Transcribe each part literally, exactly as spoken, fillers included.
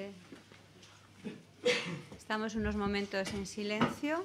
Siéntate. Estamos unos momentos en silencio.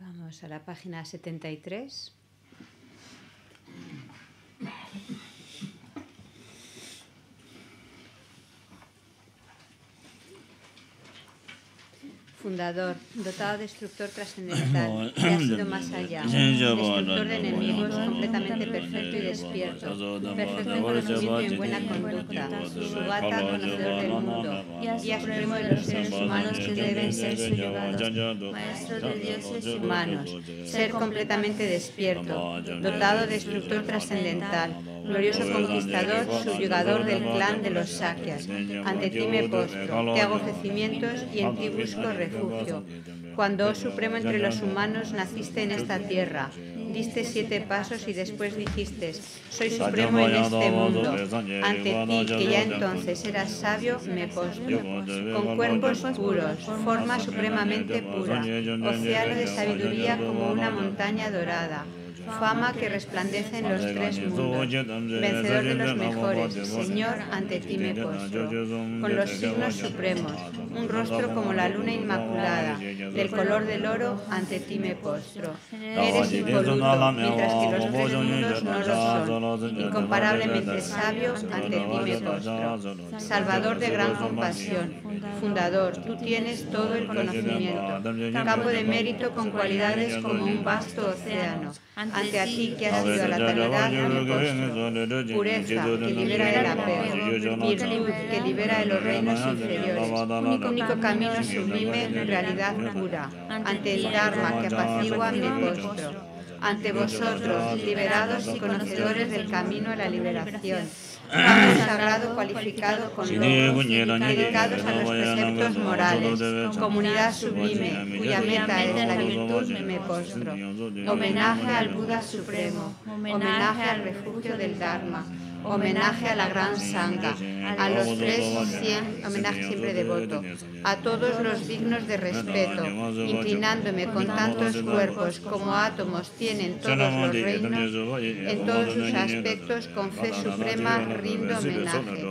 Vamos a la página setenta y tres. Fundador, dotado de destructor trascendental, que ha sido más allá, destructor de enemigos, completamente perfecto y despierto, perfecto en conocimiento y en buena conducta, Subhata, conocedor del mundo, guía supremo de los seres humanos que deben ser sublevados, maestro de dioses humanos, ser completamente despierto, dotado de destructor trascendental, glorioso conquistador, subyugador del clan de los Sakyas. Ante ti me postro, te hago ofrecimientos y en ti busco refugio. Cuando, oh Supremo entre los humanos, naciste en esta tierra, diste siete pasos y después dijiste, soy Supremo en este mundo. Ante ti, que ya entonces eras sabio, me postro. Con cuerpos puros, forma supremamente pura, océano de sabiduría como una montaña dorada, fama que resplandece en los tres mundos, vencedor de los mejores, Señor, ante ti me postro, con los signos supremos, un rostro como la luna inmaculada, del color del oro, ante ti me postro. Eres impoluto, mientras que los tres mundos no lo son, incomparablemente sabio, ante ti me postro. Salvador de gran compasión, fundador, tú tienes todo el conocimiento, campo de mérito con cualidades como un vasto océano, ante a ti que has sido la eternidad, me postro. Pureza, que libera de la pena, virtud, que libera de los reinos inferiores, único camino sublime, realidad pura, ante el Dharma que apacigua, me postro. Ante vosotros, liberados y conocedores del camino a la liberación, campo sagrado cualificado con logros, dedicados a los preceptos morales, comunidad sublime, cuya meta es la virtud, me postro. Homenaje al Buda Supremo, homenaje al refugio del Dharma, homenaje a la gran Sangha, a los tres cien, homenaje siempre devoto, a todos los dignos de respeto, inclinándome con tantos cuerpos como átomos tienen todos los reinos, en todos sus aspectos con fe suprema rindo homenaje.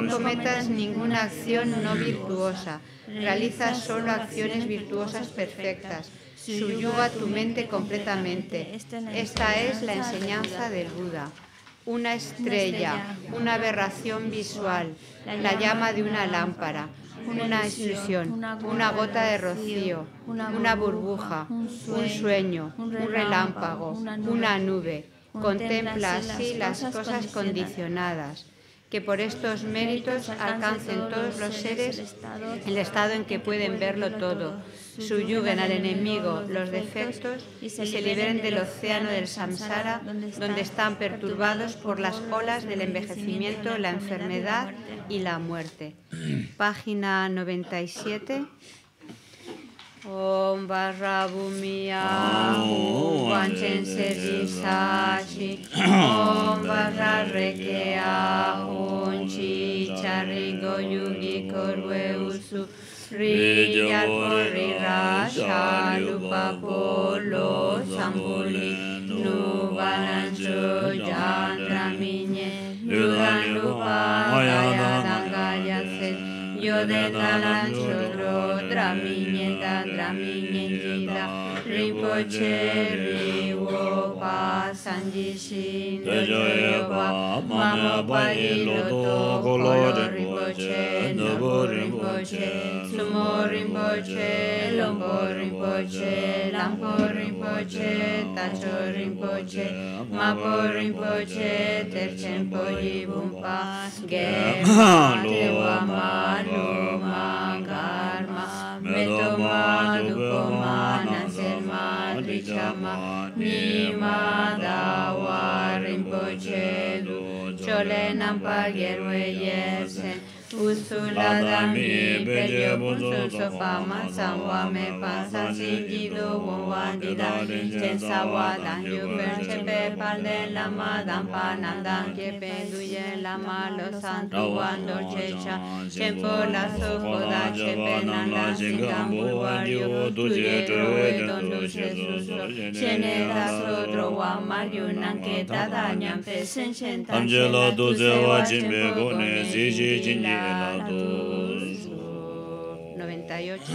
No cometas ninguna acción no virtuosa, realiza solo acciones virtuosas perfectas, subyuga tu mente completamente. Esta es la enseñanza del Buda. Una estrella, una aberración visual, la llama de una lámpara, una ilusión, una gota de rocío, una burbuja, un sueño, un relámpago, una nube. Contempla así las cosas condicionadas. Que por estos méritos alcancen todos los seres el estado en que pueden verlo todo, subyuguen al enemigo los defectos y se liberen del océano del samsara, donde están perturbados por las olas del envejecimiento, la enfermedad y la muerte. Página noventa y siete. Om Barrabumiahu Vanchenserisashi Om Barrarekeahu Chicharigo Yugi Korweusu Riya Korirasha Lupapolo Sambuli Nubalancho Yandramiñe Luganupaya Dangayaset Yo de Talancho Dramiñe Dramiñe Gita Rinpoche Riwopa Sanjishin Deyopa Mamapa Iloto Color Rinpoche Nobo Rinpoche Sumo Rinpoche Lombo Rinpoche Lampo Rinpoche Tacho Rinpoche Mapo Rinpoche Terchempo Yibumpa Gema Tewama Luma Karma Metoma Dukoma Nanselma Dichama Nima Dawa Rinpoche Du Chole Nampa Gerwe Yesen Usula Dami Pelio Punsul Sopama Sanwa Me Pasa Singido Wonwa Dida Chensawa Dan Yupen Chepe Palden Lama Dan Panandan Kepen Duyen Lama Los Santu Wando Checha Chenpo La Sokoda Chepen Nanda Singambu Wario Tuje Troe Don Duje Suso Cheneda Sotro Wama Yunan Keta Danyan Pesen Chenta Angela Duje Wajimbe Gone Siji Jinji noventa y ocho.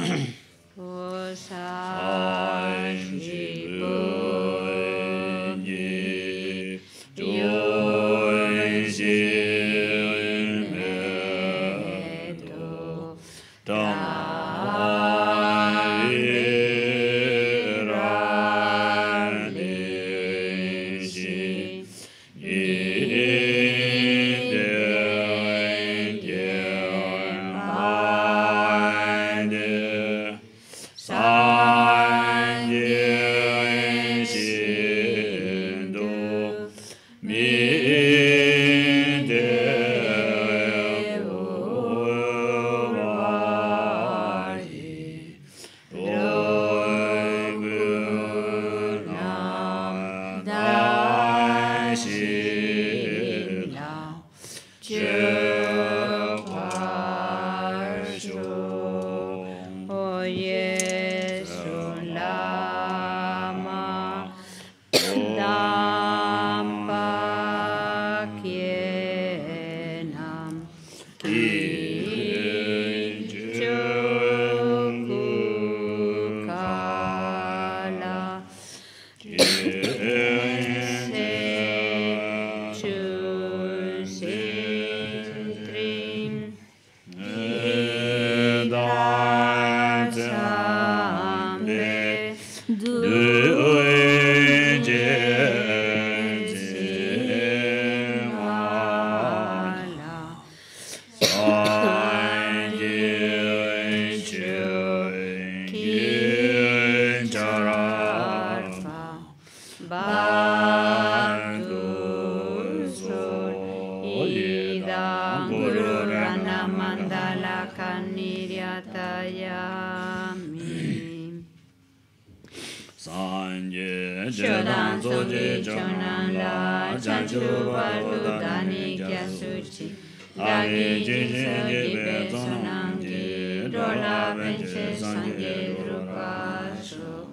Sanje Janan Soji Jonan La Chanchuba Dudani Kyasuchi Gagi Jinji Betonangi Dola Benche Sangi Rupashu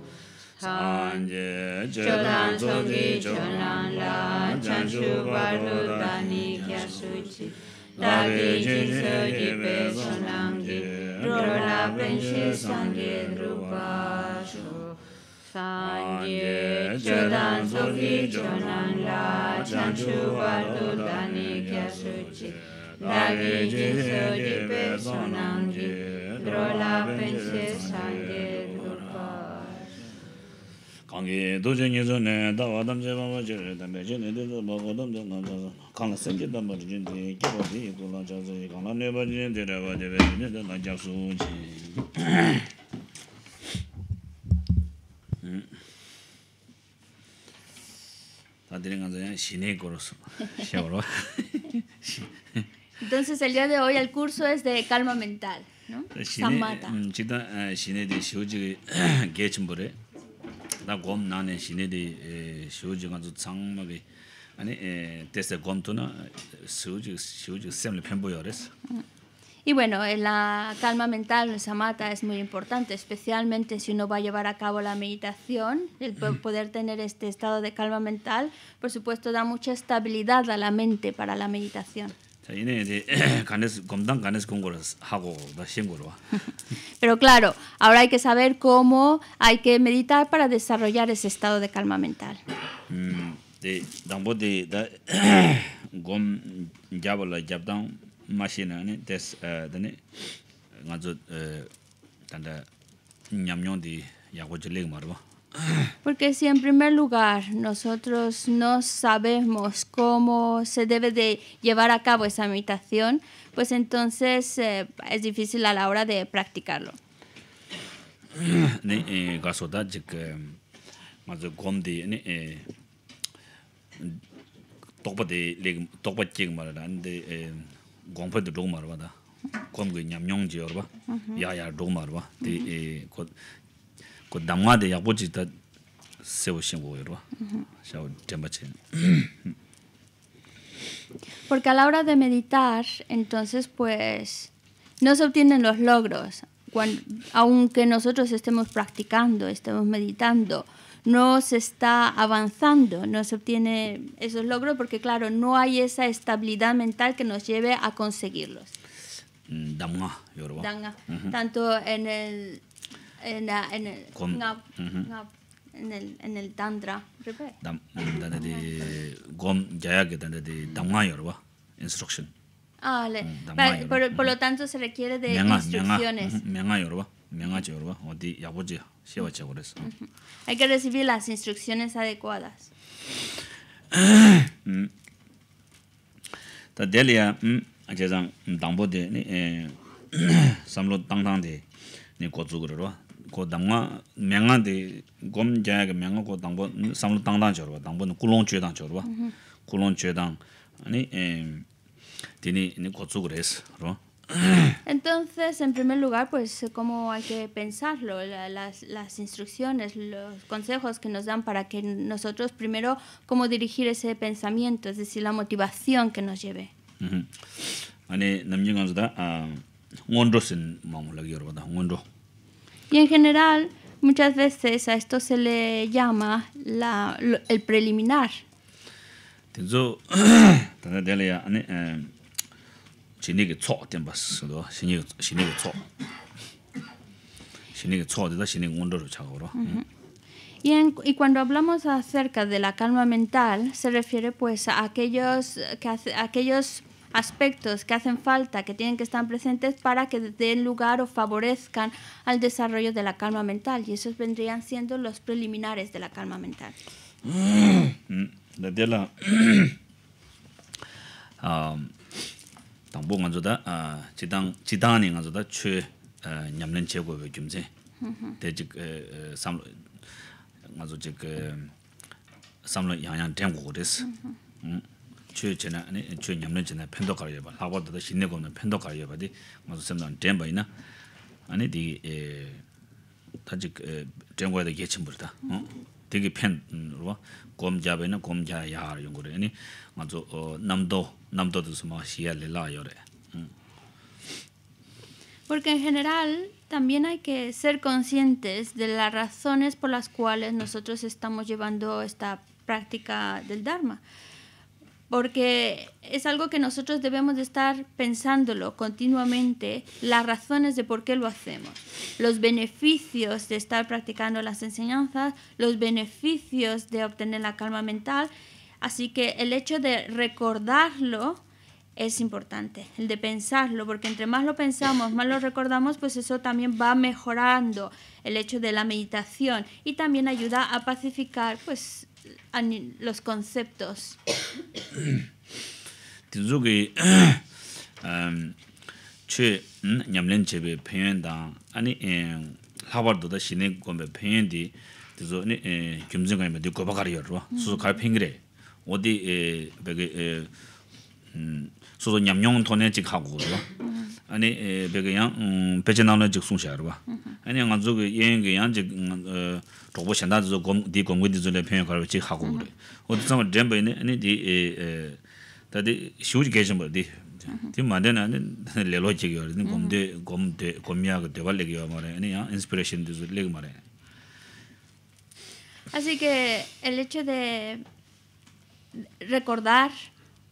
Sanje Janan Soji Jonan La Chanchuba Dudani Kyasuchi Gagi Jinji Betonangi Dola Benche Sangi Rupashu Sanje Jodan Sofi Jonan La Chanchu Vardu Dani Kyasuchi Dagi Jinso Di Personangi Drola Pense Sange Durpa Kangi Doji Nizu Ne Dava Damze Baba Jiri Dambe Jini Dizu Baba Damze Nanda Kanla Sengi Dambar Jinti Kiba Di Kula Chazi Kanla Neba Jinti Reba Debe Jini Dana Kyasuchi Entonces el día de hoy el curso es de calma mental, ¿no? Samatha. Y bueno, la calma mental, el samatha, es muy importante, especialmente si uno va a llevar a cabo la meditación. El poder tener este estado de calma mental, por supuesto, da mucha estabilidad a la mente para la meditación. Pero claro, ahora hay que saber cómo hay que meditar para desarrollar ese estado de calma mental. Machina, ¿no? Entonces, ¿no? Ganso, tanda, ñamñón de yagochilego marva. Porque si en primer lugar nosotros no sabemos cómo se debe de llevar a cabo esa meditación, pues entonces eh, es difícil a la hora de practicarlo. Ne, ganso da, jik, ganso gomdi, ne, tokpa de leg, tokpa jig marva, ande Gompa de Roma, ¿verdad? Congo Yamyong, ¿verdad? Yaya Roma, ¿verdad? De Kodama de Yabuchita, Seushingo, ¿verdad? Shao Temachin. Porque a la hora de meditar, entonces, pues no se obtienen los logros. Cuando, aunque nosotros estemos practicando, estemos meditando, no se está avanzando, no se obtiene esos logros porque, claro, no hay esa estabilidad mental que nos lleve a conseguirlos. Danga, Yoruba. Danga. Tanto en el en el en el tantra. Instruction. Ah, vale. Por, por lo tanto, se requiere de instrucciones. Hay que recibir las instrucciones adecuadas. Tadelia, ajazan dambo de ni samlo tangtang de ni kozugro, kodanga menga de gom jaga menga kodambo samlo tangtang chorba, dambo kulong chedang chorba, kulong chedang ni tini ni kozugres, ¿no? Entonces, en primer lugar, pues cómo hay que pensarlo, las, las instrucciones, los consejos que nos dan para que nosotros primero cómo dirigir ese pensamiento, es decir, la motivación que nos lleve. Y en general, muchas veces a esto se le llama la, el preliminar. Uh-huh. Y, en, y cuando hablamos acerca de la calma mental, se refiere pues a aquellos, que hace, a aquellos aspectos que hacen falta, que tienen que estar presentes para que den lugar o favorezcan al desarrollo de la calma mental. Y esos vendrían siendo los preliminares de la calma mental. Desde la... um, Uh-huh. 단직 정과의 예침부터 되게 편 뭐 검자베는 검자야 이런 거래 아니 맞아 남도 남도도 뭐 시알레라요래 porque en general también hay que ser conscientes de las razones por las cuales nosotros estamos llevando esta práctica del Dharma, porque es algo que nosotros debemos de estar pensándolo continuamente, las razones de por qué lo hacemos, los beneficios de estar practicando las enseñanzas, los beneficios de obtener la calma mental, así que el hecho de recordarlo es importante, el de pensarlo, porque entre más lo pensamos, más lo recordamos, pues eso también va mejorando el hecho de la meditación y también ayuda a pacificar pues los conceptos. 소소 냠뇽 토네직 하고 그러고 아니 배그양 배제나는 즉 송샤르바 아니 양쪽 예행의 양직 도보 샌다도 검디 검고디졸레 평가를 직 하고 그래 어디서 잼베네 아니 디 다디 쇼지 계정버디 디 만데나는 레로직이 어디 검데 검데 검미하고 되발레기와 말에 아니 인스피레이션 디졸레기 말에 así que el hecho de recordar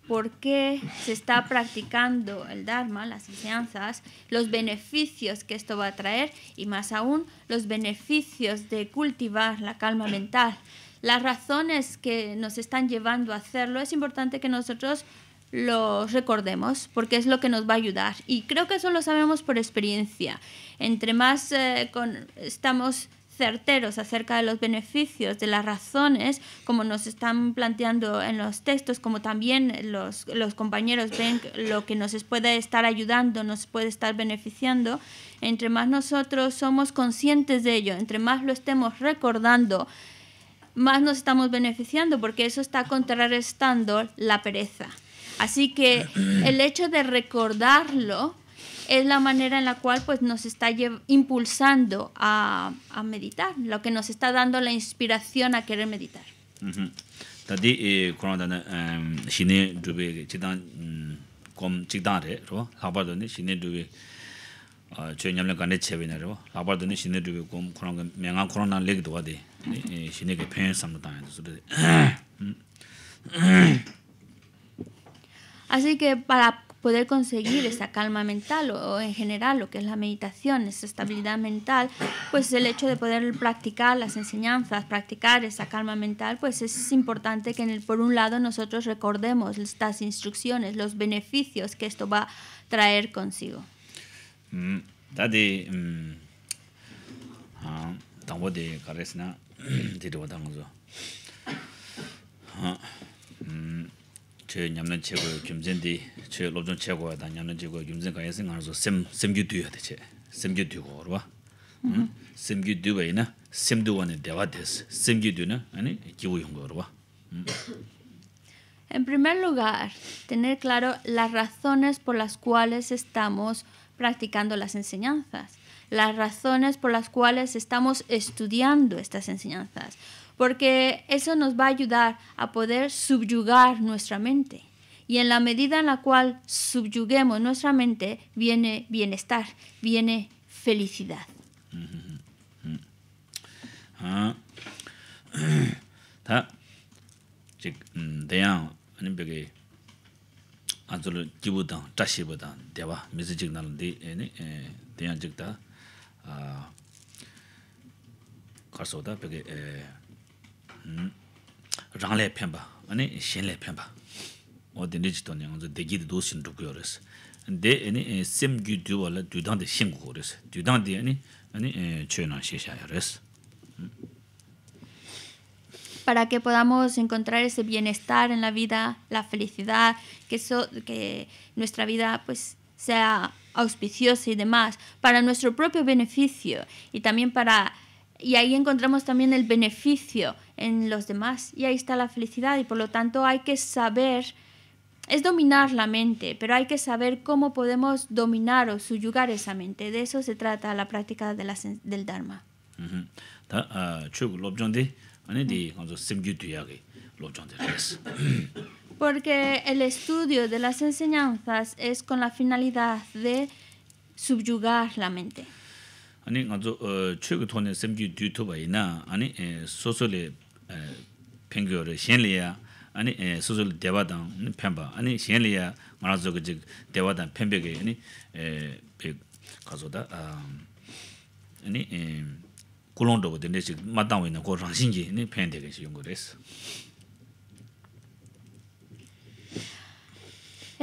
por qué se está practicando el Dharma, las enseñanzas, los beneficios que esto va a traer y más aún los beneficios de cultivar la calma mental. Las razones que nos están llevando a hacerlo es importante que nosotros los recordemos porque es lo que nos va a ayudar y creo que eso lo sabemos por experiencia. Entre más eh, con, estamos certeros acerca de los beneficios, de las razones, como nos están planteando en los textos, como también los, los compañeros ven lo que nos puede estar ayudando, nos puede estar beneficiando, entre más nosotros somos conscientes de ello, entre más lo estemos recordando, más nos estamos beneficiando, porque eso está contrarrestando la pereza. Así que el hecho de recordarlo es la manera en la cual pues, nos está impulsando a, a meditar, lo que nos está dando la inspiración a querer meditar. Así que para poder conseguir esa calma mental o en general lo que es la meditación, esa estabilidad mental, pues el hecho de poder practicar las enseñanzas, practicar esa calma mental, pues es importante que en el, por un lado nosotros recordemos estas instrucciones, los beneficios que esto va a traer consigo. Mm, daddy, mm, ah, tango de caresna, de lo tango yo. Ah, mm. 제 냠는 제고 김젠디 제 로존 제고다 냠는 제고 김젠 가야생 알아서 샘 샘규드야 대체 샘규드고 그러봐 응 샘규드베이나 샘두원의 대화데스 샘규드나 아니 기우용 거로봐 En primer lugar, tener claro las razones por las cuales estamos practicando las enseñanzas, las razones por las cuales estamos estudiando estas enseñanzas. Porque eso nos va a ayudar a poder subyugar nuestra mente. Y en la medida en la cual subyuguemos nuestra mente, viene bienestar, viene felicidad. Rangle pemba, any shinle pemba, or the digital on the degid dosin to cures. And they any sim gudu or do down the shin cures, do down the any any churna shishires. Para que podamos encontrar ese bienestar en la vida, la felicidad, que, eso, que nuestra vida pues sea auspiciosa y demás, para nuestro propio beneficio y también para. Y ahí encontramos también el beneficio en los demás. Y ahí está la felicidad. Y por lo tanto hay que saber, es dominar la mente, pero hay que saber cómo podemos dominar o subyugar esa mente. De eso se trata la práctica de la, del Dharma. Porque el estudio de las enseñanzas es con la finalidad de subyugar la mente. El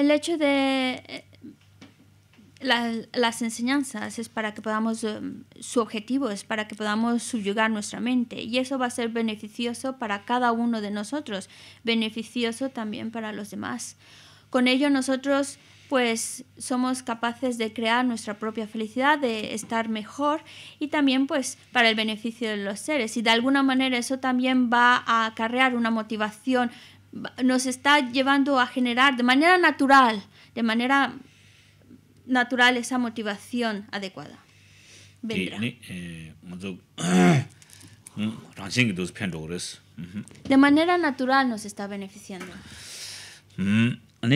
hecho de la, las enseñanzas es para que podamos, su objetivo es para que podamos subyugar nuestra mente, y eso va a ser beneficioso para cada uno de nosotros, beneficioso también para los demás. Con ello nosotros pues somos capaces de crear nuestra propia felicidad, de estar mejor, y también pues para el beneficio de los seres. Y de alguna manera eso también va a acarrear una motivación, nos está llevando a generar de manera natural, de manera natural esa motivación adecuada. Vendrá. De manera natural nos está beneficiando. Mm-hmm. Sa,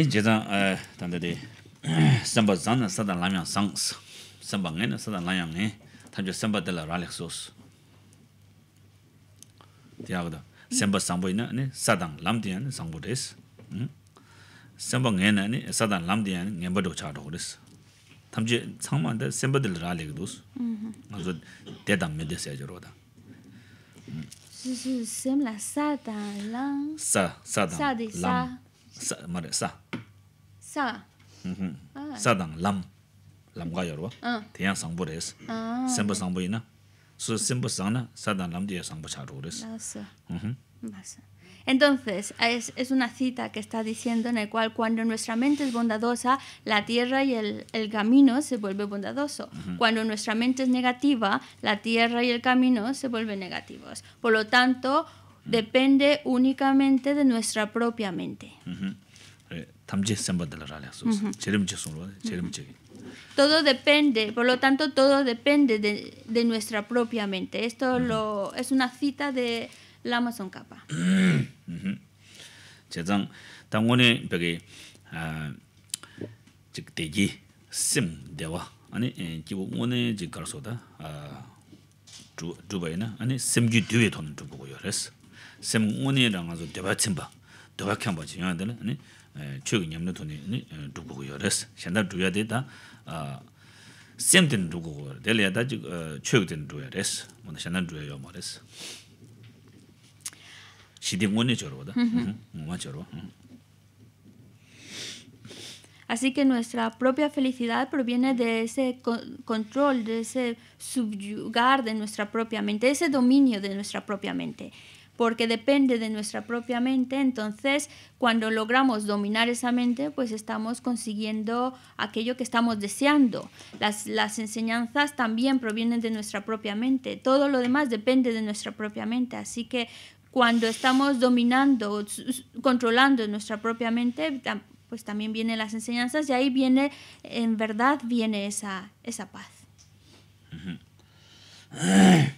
mare, sa. Sa. Mm-hmm. Ah. Sa dang lam. Lam ga yorwa. Ah. Tian sang bu des. Ah. Semba sang bu ina. Su semba sang na, sa dang lam de sang bu cha ru des. Mhm. Basa. Entonces, es, es una cita que está diciendo en el cual cuando nuestra mente es bondadosa, la tierra y el, el camino se vuelve bondadoso. Uh-huh. Cuando nuestra mente es negativa, la tierra y el camino se vuelven negativos. Por lo tanto, depende únicamente de nuestra propia mente. Uh-huh. Uh-huh. Todo depende, por lo tanto, todo depende de, de nuestra propia mente. Esto uh-huh. lo, es una cita de Lama Tsongkhapa. Así que nuestra propia felicidad proviene de ese control, de ese subyugar de nuestra propia mente, de ese dominio de nuestra propia mente. Porque depende de nuestra propia mente, entonces cuando logramos dominar esa mente, pues estamos consiguiendo aquello que estamos deseando. Las, las enseñanzas también provienen de nuestra propia mente, todo lo demás depende de nuestra propia mente. Así que cuando estamos dominando, controlando nuestra propia mente, pues también vienen las enseñanzas, y ahí viene, en verdad, viene esa, esa paz. Mm-hmm. Mm-hmm.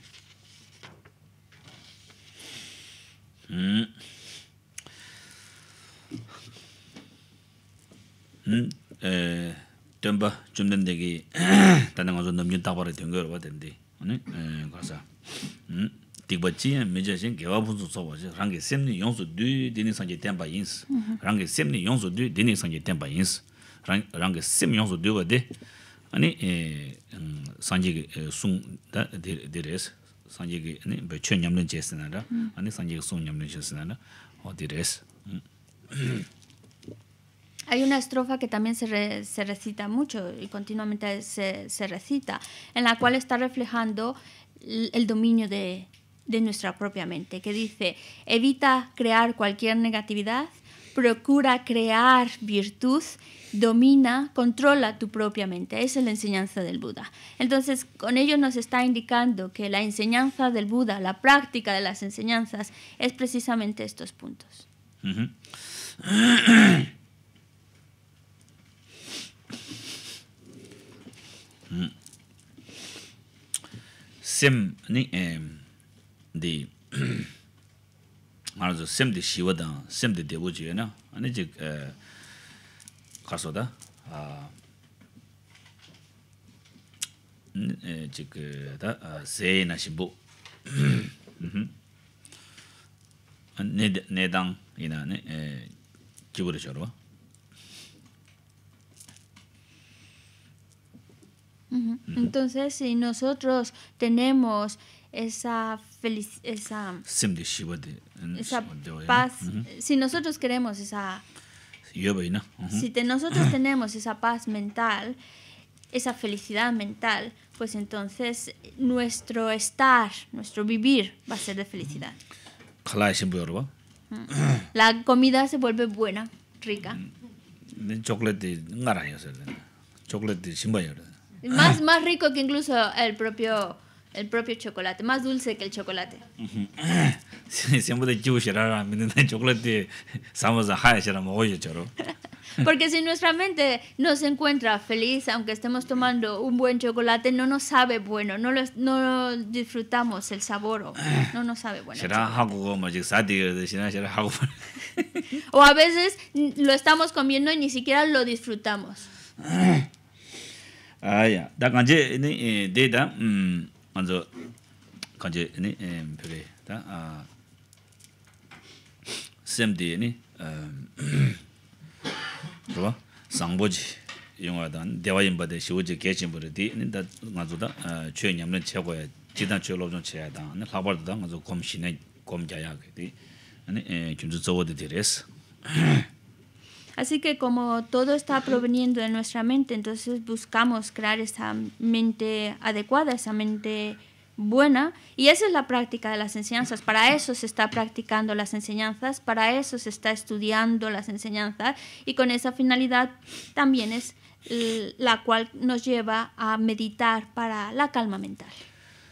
Hay una estrofa que también se, re, se recita mucho y continuamente se, se recita, en la cual está reflejando el, el dominio de, de nuestra propia mente, que dice: evita crear cualquier negatividad, procura crear virtud, domina, controla tu propia mente. Esa es la enseñanza del Buda. Entonces, con ello nos está indicando que la enseñanza del Buda, la práctica de las enseñanzas, es precisamente estos puntos. Uh-huh. Sim, the Marzo Sim the Shivada, Sim the Devoji, no, and it's a Casoda, uh, say Nashibu, and Nedang in a Kiburishoro. Uh-huh. Entonces, si nosotros tenemos esa felicidad, esa, esa paz, uh-huh. si nosotros queremos esa, uh-huh. si te, nosotros tenemos esa paz mental, esa felicidad mental, pues entonces nuestro estar, nuestro vivir va a ser de felicidad. Uh-huh. La comida se vuelve buena, rica. El chocolate, chocolate Más, más rico que incluso el propio, el propio chocolate, más dulce que el chocolate. Porque si nuestra mente no se encuentra feliz, aunque estemos tomando un buen chocolate, no nos sabe bueno, no, lo, no disfrutamos el sabor, no nos sabe bueno. O a veces lo estamos comiendo y ni siquiera lo disfrutamos. Ah, ya. Da canje ni de da um anzo canje ni em pele da ah semdi ni um roba sangboji yongada dewayin bade shiwoji gechin burdi ni da ngazo da chue nyamne chegoya jidan chue lobjon cheya da ni khabar da ngazo komshine komjaya gedi ni kimzu zowo de deres. Así que como todo está proveniendo de nuestra mente, entonces buscamos crear esa mente adecuada, esa mente buena. Y esa es la práctica de las enseñanzas. Para eso se está practicando las enseñanzas, para eso se está estudiando las enseñanzas. Y con esa finalidad también es la cual nos lleva a meditar para la calma mental.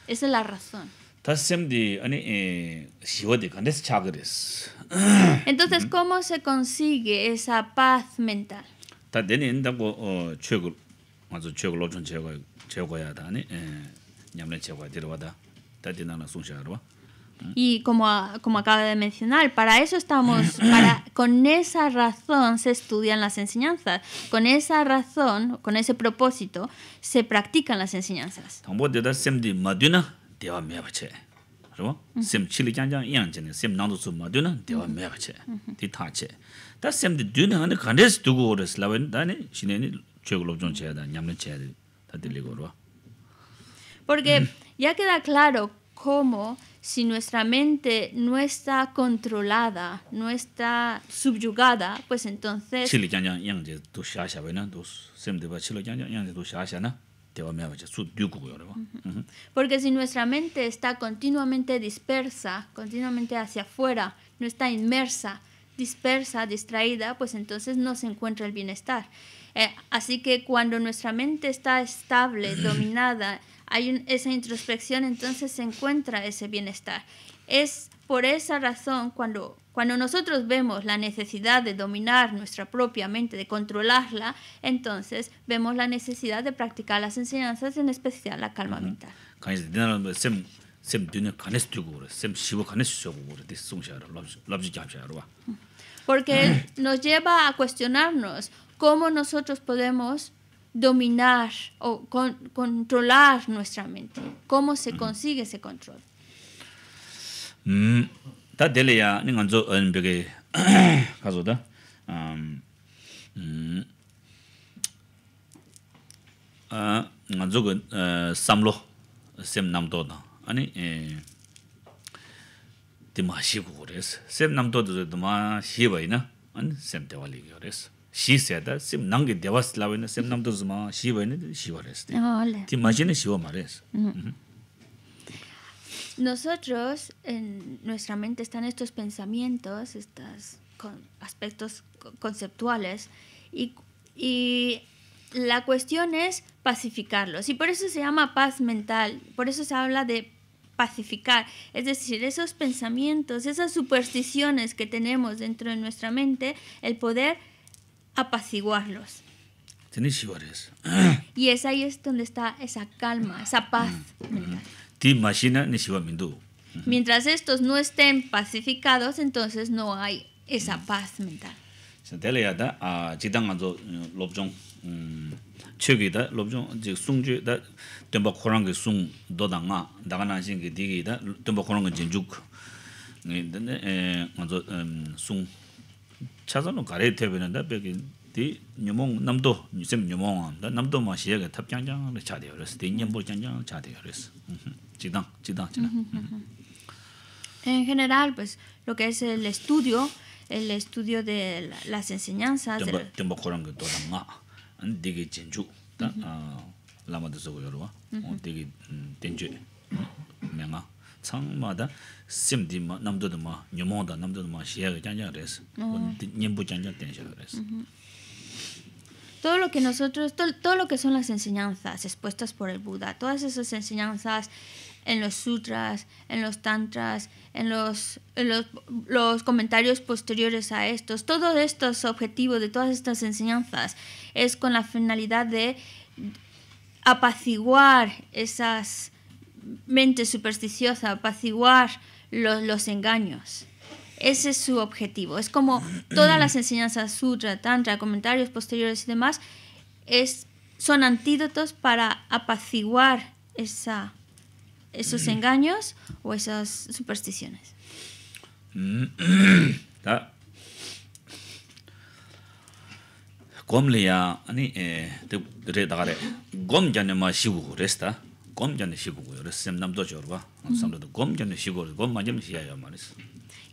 Esa es la razón. Entonces, ¿cómo se consigue esa paz mental? Y como, como acaba de mencionar, para eso estamos, para, con esa razón se estudian las enseñanzas, con esa razón, con ese propósito, se practican las enseñanzas. Porque ya queda claro cómo, si nuestra mente no está controlada, no está subyugada, pues entonces... Porque si nuestra mente está continuamente dispersa, continuamente hacia afuera, no está inmersa, dispersa, distraída, pues entonces no se encuentra el bienestar. Eh, así que cuando nuestra mente está estable, dominada, hay un, esa introspección, entonces se encuentra ese bienestar. Es por esa razón cuando... Cuando nosotros vemos la necesidad de dominar nuestra propia mente, de controlarla, entonces vemos la necesidad de practicar las enseñanzas, en especial la calma mental. Porque nos lleva a cuestionarnos cómo nosotros podemos dominar o con, controlar nuestra mente, cómo se consigue ese control. Mm. Ta dele ya ni nganzo nbege kazo da um ah nganzo gun samlo sem namdo da ani eh dimashi gores sem namdo de dama shibaina an sem dewali gores shi seda sem nangi dewas lawena sem namdo zuma shibaina shiwores dimashi ne shiwamares. Nosotros, en nuestra mente están estos pensamientos, estos aspectos conceptuales, y, y la cuestión es pacificarlos. Y por eso se llama paz mental, por eso se habla de pacificar. Es decir, esos pensamientos, esas supersticiones que tenemos dentro de nuestra mente, el poder apaciguarlos. Y es ahí es donde está esa calma, esa paz mental. Mientras estos no estén pacificados, entonces no hay esa paz mental. En general, pues lo que es el estudio, el estudio de las enseñanzas. Todo lo que nosotros, todo, todo lo que son las enseñanzas expuestas por el Buda, todas esas enseñanzas en los sutras, en los tantras, en los, en los, los comentarios posteriores a estos, todos estos objetivos de todas estas enseñanzas es con la finalidad de apaciguar esas mentes supersticiosas, apaciguar los, los engaños. Ese es su objetivo. Es como todas las enseñanzas sutra, tantra, comentarios posteriores y demás, es, son antídotos para apaciguar esa, esos engaños o esas supersticiones.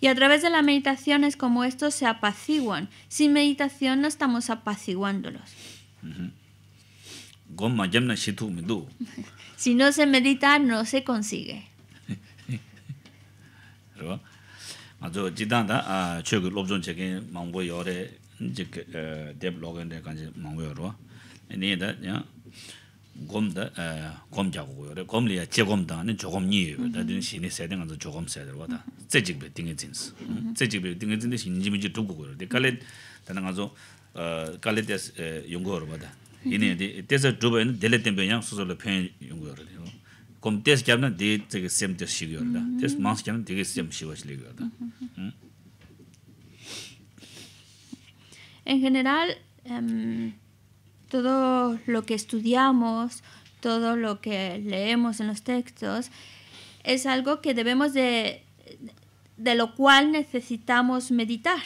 Y a través de la meditación es como estos se apaciguan. Sin meditación no estamos apaciguándolos. Uh-huh. Si no se medita, no se consigue. En general, um, todo lo que estudiamos, todo lo que leemos en los textos, es algo que debemos de, de lo cual necesitamos meditar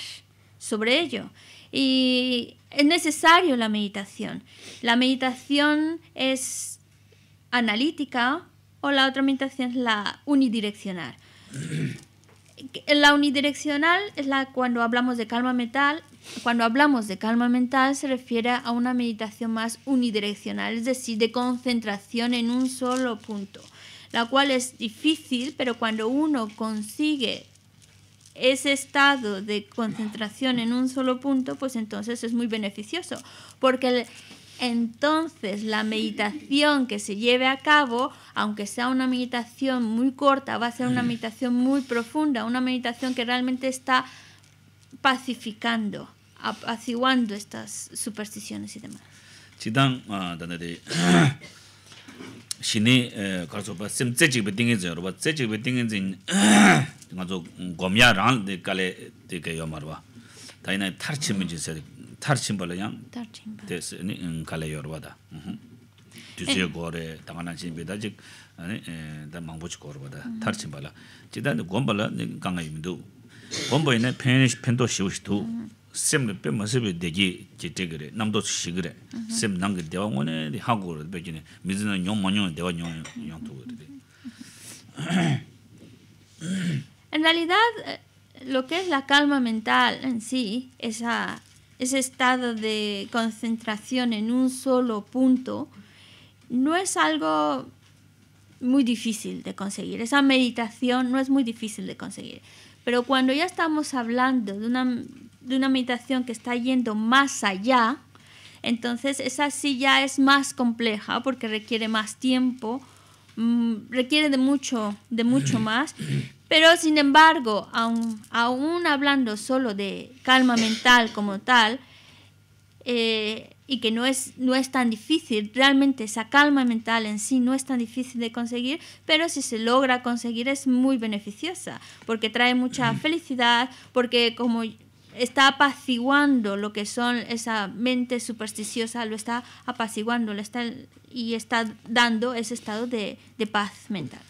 sobre ello. Y es necesario la meditación. La meditación es analítica o la otra meditación es la unidireccional. La unidireccional es la cuando hablamos de calma mental. Cuando hablamos de calma mental se refiere a una meditación más unidireccional, es decir, de concentración en un solo punto, la cual es difícil, pero cuando uno consigue ese estado de concentración en un solo punto, pues entonces es muy beneficioso, porque el, entonces la meditación que se lleve a cabo, aunque sea una meditación muy corta, va a ser una meditación muy profunda, una meditación que realmente está pacificando, apaciguando estas supersticiones y demás. En realidad, lo que es la calma mental en sí, esa, ese estado de concentración en un solo punto, no es algo muy difícil de conseguir. Esa meditación no es muy difícil de conseguir. Pero cuando ya estamos hablando de una, de una meditación que está yendo más allá, entonces esa sí ya es más compleja porque requiere más tiempo, mmm, requiere de mucho, de mucho más. Pero sin embargo, aún, aún hablando solo de calma mental como tal, eh, y que no es, no es tan difícil, realmente esa calma mental en sí no es tan difícil de conseguir, pero si se logra conseguir es muy beneficiosa, porque trae mucha felicidad, porque como está apaciguando lo que son esa mente supersticiosa, lo está apaciguando lo está, y está dando ese estado de, de paz mental.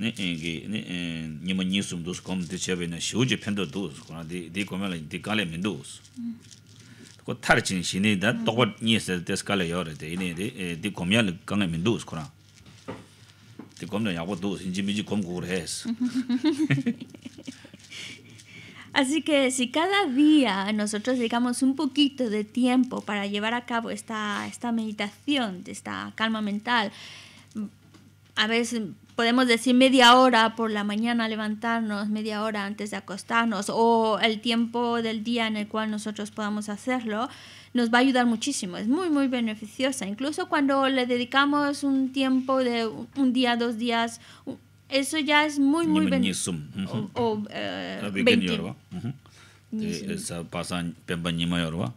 Ne engi ne nyima nyisum dos kom de chebe na shoje pendo dos kona de de komela de kale mendos ko tarchin shine da togot nyese des kale yore de ne de de komela kanga mendos kona de komela ya dos injimiji kom gores. Así que si cada día nosotros dedicamos un poquito de tiempo para llevar a cabo esta esta meditación, esta calma mental, a veces podemos decir media hora por la mañana levantarnos, media hora antes de acostarnos, o el tiempo del día en el cual nosotros podamos hacerlo, nos va a ayudar muchísimo. Es muy, muy beneficiosa. Incluso cuando le dedicamos un tiempo de un día, dos días, eso ya es muy, muy beneficioso. O veinte. Eso pasa en Pembañima Yorba.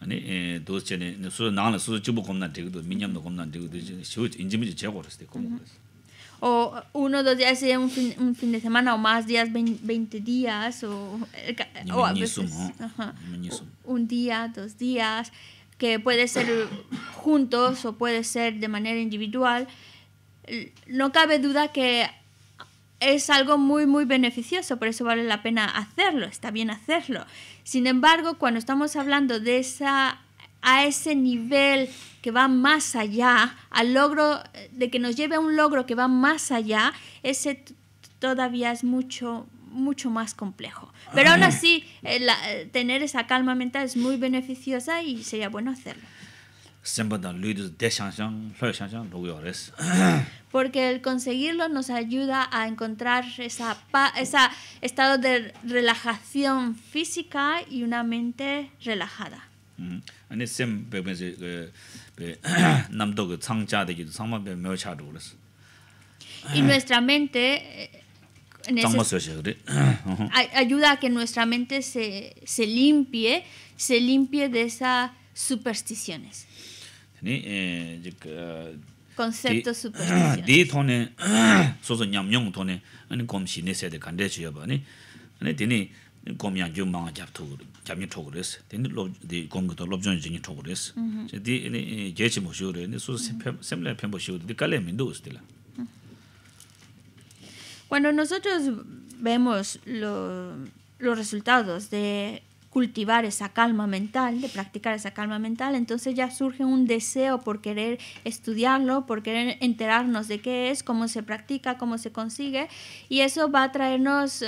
아니 dos chene su nana su chubo comna de miñam no comna de shoot injimiji chego este como o uno dos días un fin, un fin de semana o más días veinte días o, o a veces, ajá, un día dos días que puede ser juntos o puede ser de manera individual. No cabe duda que es algo muy muy beneficioso, por eso vale la pena hacerlo, está bien hacerlo. Sin embargo, cuando estamos hablando de esa, a ese nivel que va más allá, al logro, de que nos lleve a un logro que va más allá, ese todavía es mucho, mucho más complejo. Pero aún así, eh, la, tener esa calma mental es muy beneficiosa y sería bueno hacerlo. Porque el conseguirlo nos ayuda a encontrar esa pa esa estado de relajación física y una mente relajada. Mm. Y nuestra mente en ese, ayuda a que nuestra mente se, se limpie, se limpie de esas supersticiones. Conceptos supersticiosos. Cuando nosotros vemos lo, los resultados de cultivar esa calma mental, de practicar esa calma mental, entonces ya surge un deseo por querer estudiarlo, por querer enterarnos de qué es, cómo se practica, cómo se consigue, y eso va a traernos,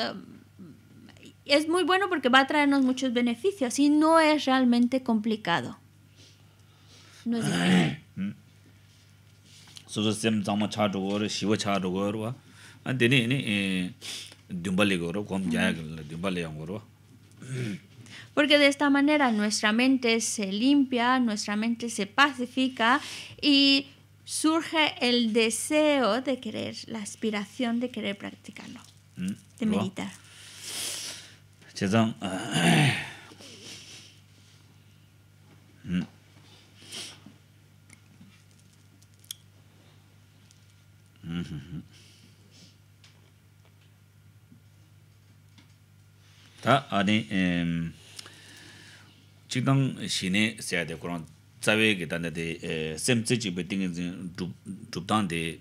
es muy bueno porque va a traernos muchos beneficios y no es realmente complicado. No es difícil. Porque de esta manera nuestra mente se limpia, nuestra mente se pacifica y surge el deseo de querer, la aspiración de querer practicarlo, de meditar. Ta ani em chidang shine se de koran tsawe ge dan de sem tsi be ding du dan de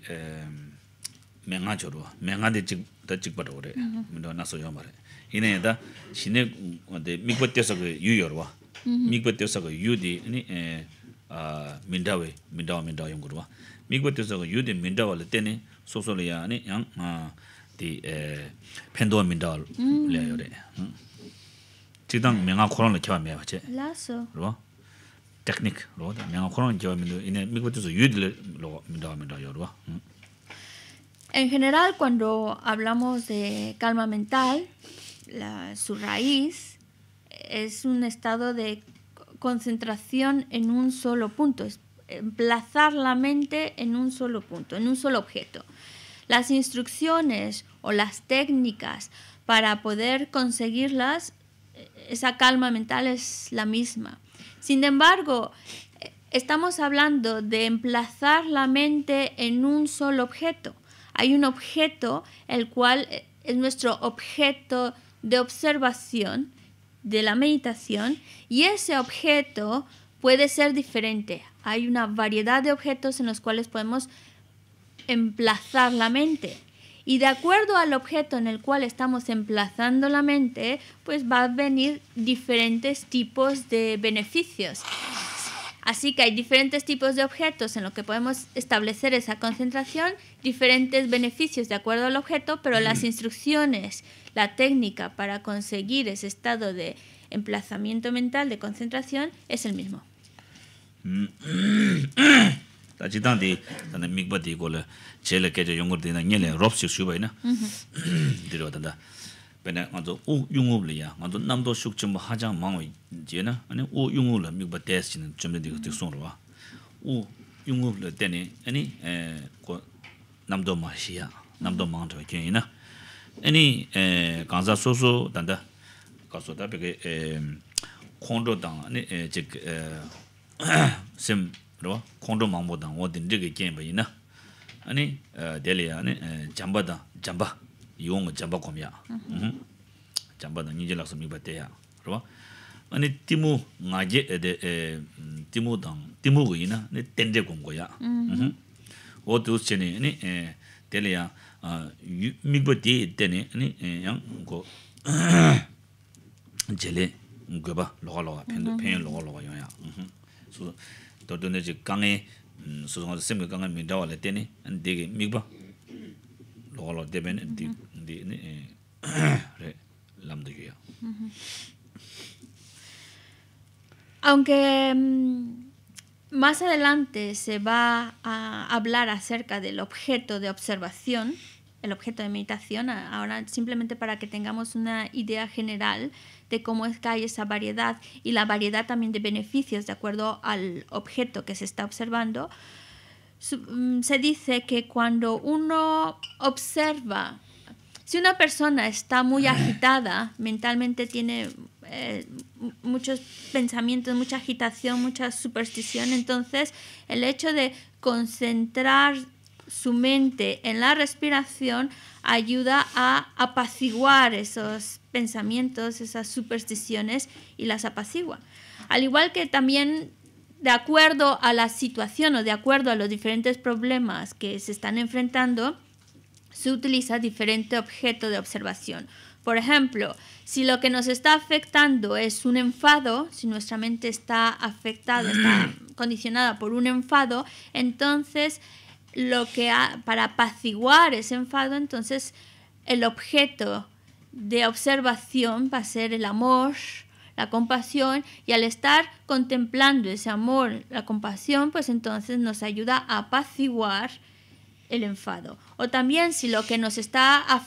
menga joro menga de chik da chik ba dore do na so yo mare ine da shine de mikbat tesa ge yu yorwa mikbat tesa ge yu de ni a mindawe mindaw mindaw yong gorwa mikbat tesa ge yu de mindaw le tene so so le ya ni yang a de eh pendo mindal le yore chidang menga khoron le kya me ba che laso ro technique ro da menga khoron kya me ine mikbotu so yudle lo mindal mindal yoro. En general, cuando hablamos de calma mental, la, su raíz es un estado de concentración en un solo punto, es emplazar la mente en un solo punto, en un solo objeto. Las instrucciones o las técnicas para poder conseguirlas, esa calma mental es la misma. Sin embargo, estamos hablando de emplazar la mente en un solo objeto. Hay un objeto, el cual es nuestro objeto de observación de la meditación, y ese objeto puede ser diferente. Hay una variedad de objetos en los cuales podemos emplazar la mente. Y de acuerdo al objeto en el cual estamos emplazando la mente, pues va a venir diferentes tipos de beneficios. Así que hay diferentes tipos de objetos en los que podemos establecer esa concentración, diferentes beneficios de acuerdo al objeto, pero las instrucciones, la técnica para conseguir ese estado de emplazamiento mental, de concentración, es el mismo. Mm. Yung jamba komya jamba da ninje laksmi bateya ro ani timu ngaje de timu dang timu guina ne tende gonggoya o dus chene ne teleya migbati tene ani yang go jele ngoba loga loga pendo pen loga loga yoya so todone je kange so so sem kange mi dawale tene an de migba loga de ben de Aunque más adelante se va a hablar acerca del objeto de observación, el objeto de meditación, ahora simplemente para que tengamos una idea general de cómo es que hay esa variedad y la variedad también de beneficios de acuerdo al objeto que se está observando, se dice que cuando uno observa. Si una persona está muy agitada, mentalmente tiene eh, muchos pensamientos, mucha agitación, mucha superstición, entonces el hecho de concentrar su mente en la respiración ayuda a apaciguar esos pensamientos, esas supersticiones y las apacigua. Al igual que también de acuerdo a la situación o de acuerdo a los diferentes problemas que se están enfrentando, se utiliza diferente objeto de observación. Por ejemplo, si lo que nos está afectando es un enfado, si nuestra mente está afectada, está condicionada por un enfado, entonces lo que ha, para apaciguar ese enfado, entonces el objeto de observación va a ser el amor, la compasión, y al estar contemplando ese amor, la compasión, pues entonces nos ayuda a apaciguar el enfado. O también si lo que nos está af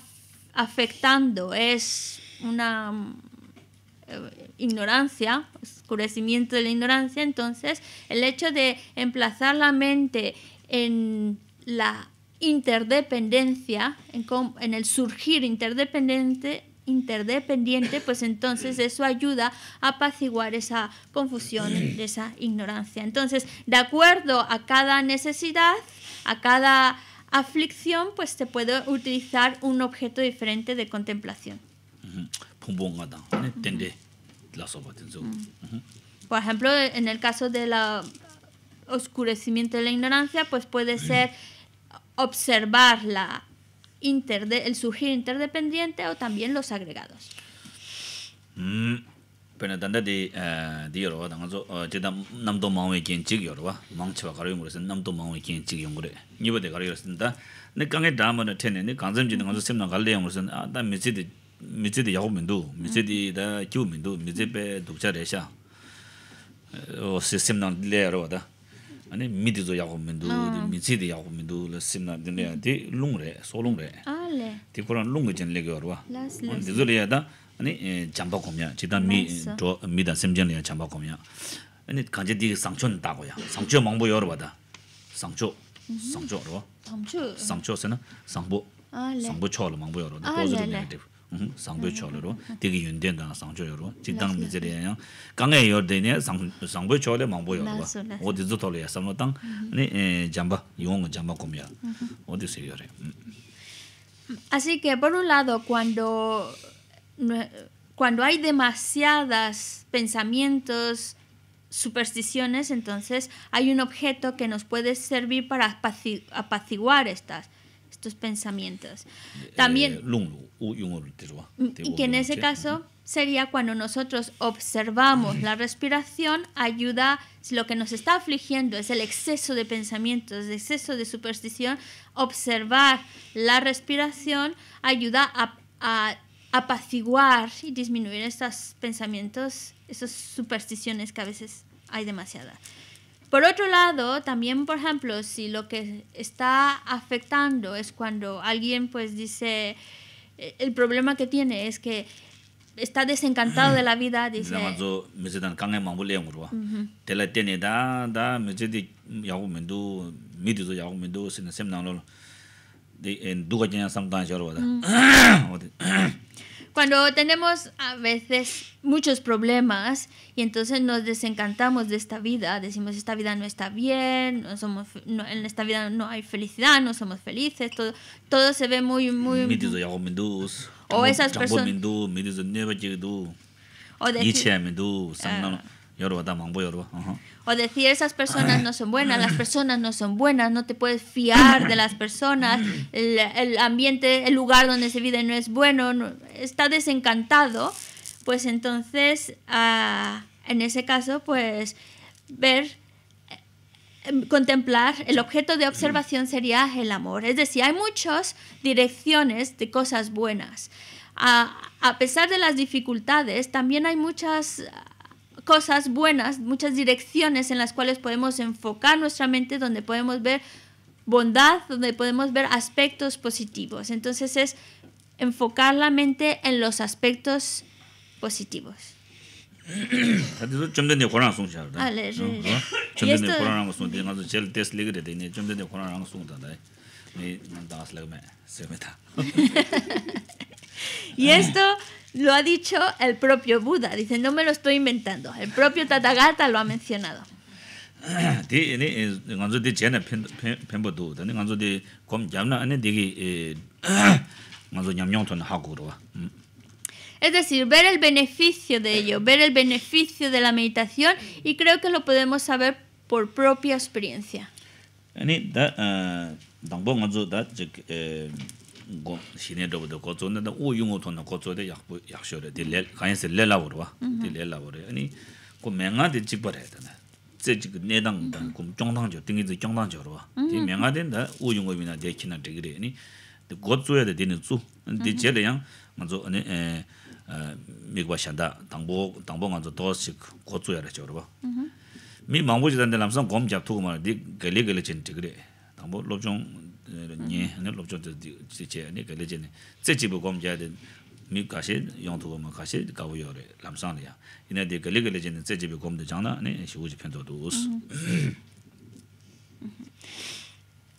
afectando es una eh, ignorancia, oscurecimiento de la ignorancia, entonces el hecho de emplazar la mente en la interdependencia, en, en el surgir interdependiente, interdependiente, pues entonces eso ayuda a apaciguar esa confusión, esa ignorancia. Entonces, de acuerdo a cada necesidad, a cada aflicción, pues se puede utilizar un objeto diferente de contemplación. Por ejemplo, en el caso del oscurecimiento de la ignorancia, pues puede ser observar la interde, el surgir interdependiente o también los agregados. Mm. Ah, 아니 잠바고냐 지단 미저 미다 샘전이야 잠바고냐 아니 간제디 상촌 따고야 상초 망보 여러 받아 상초 상초로 상초 상초스나 상보 상보 쳐로 망보 여러 도저도 네거티브 음 상보 쳐로 되게 연된다 상초 여러 직당 미제리야 강에 여대네 상 상보 쳐로 망보 여러 어디서 돌려 삼로당 아니 잠바 용 잠바고냐 어디서 여래. Así que por un lado cuando cuando hay demasiadas pensamientos, supersticiones, entonces hay un objeto que nos puede servir para apaci apaciguar estas, estos pensamientos. También, y que en ese caso sería cuando nosotros observamos la respiración, ayuda, si lo que nos está afligiendo es el exceso de pensamientos, el exceso de superstición, observar la respiración ayuda a, a apaciguar y disminuir estos pensamientos, esas supersticiones que a veces hay demasiadas. Por otro lado, también, por ejemplo, si lo que está afectando es cuando alguien pues dice, el problema que tiene es que está desencantado de la vida, dice... Uh-huh. Cuando tenemos a veces muchos problemas y entonces nos desencantamos de esta vida, decimos esta vida no está bien, no somos, no, en esta vida no hay felicidad, no somos felices, todo, todo se ve muy... muy o esas personas... O decir, uh, o decir esas personas no son buenas, las personas no son buenas, no te puedes fiar de las personas, el, el ambiente, el lugar donde se vive no es bueno, no, está desencantado, pues entonces uh, en ese caso pues ver, contemplar, el objeto de observación sería el amor. Es decir, hay muchas direcciones de cosas buenas. Uh, a pesar de las dificultades, también hay muchas... cosas buenas, muchas direcciones en las cuales podemos enfocar nuestra mente, donde podemos ver bondad, donde podemos ver aspectos positivos. Entonces es enfocar la mente en los aspectos positivos. Y esto lo ha dicho el propio Buda, dice, no me lo estoy inventando, el propio Tathagata lo ha mencionado. Es decir, ver el beneficio de ello, ver el beneficio de la meditación, y creo que lo podemos saber por propia experiencia. Uh-huh.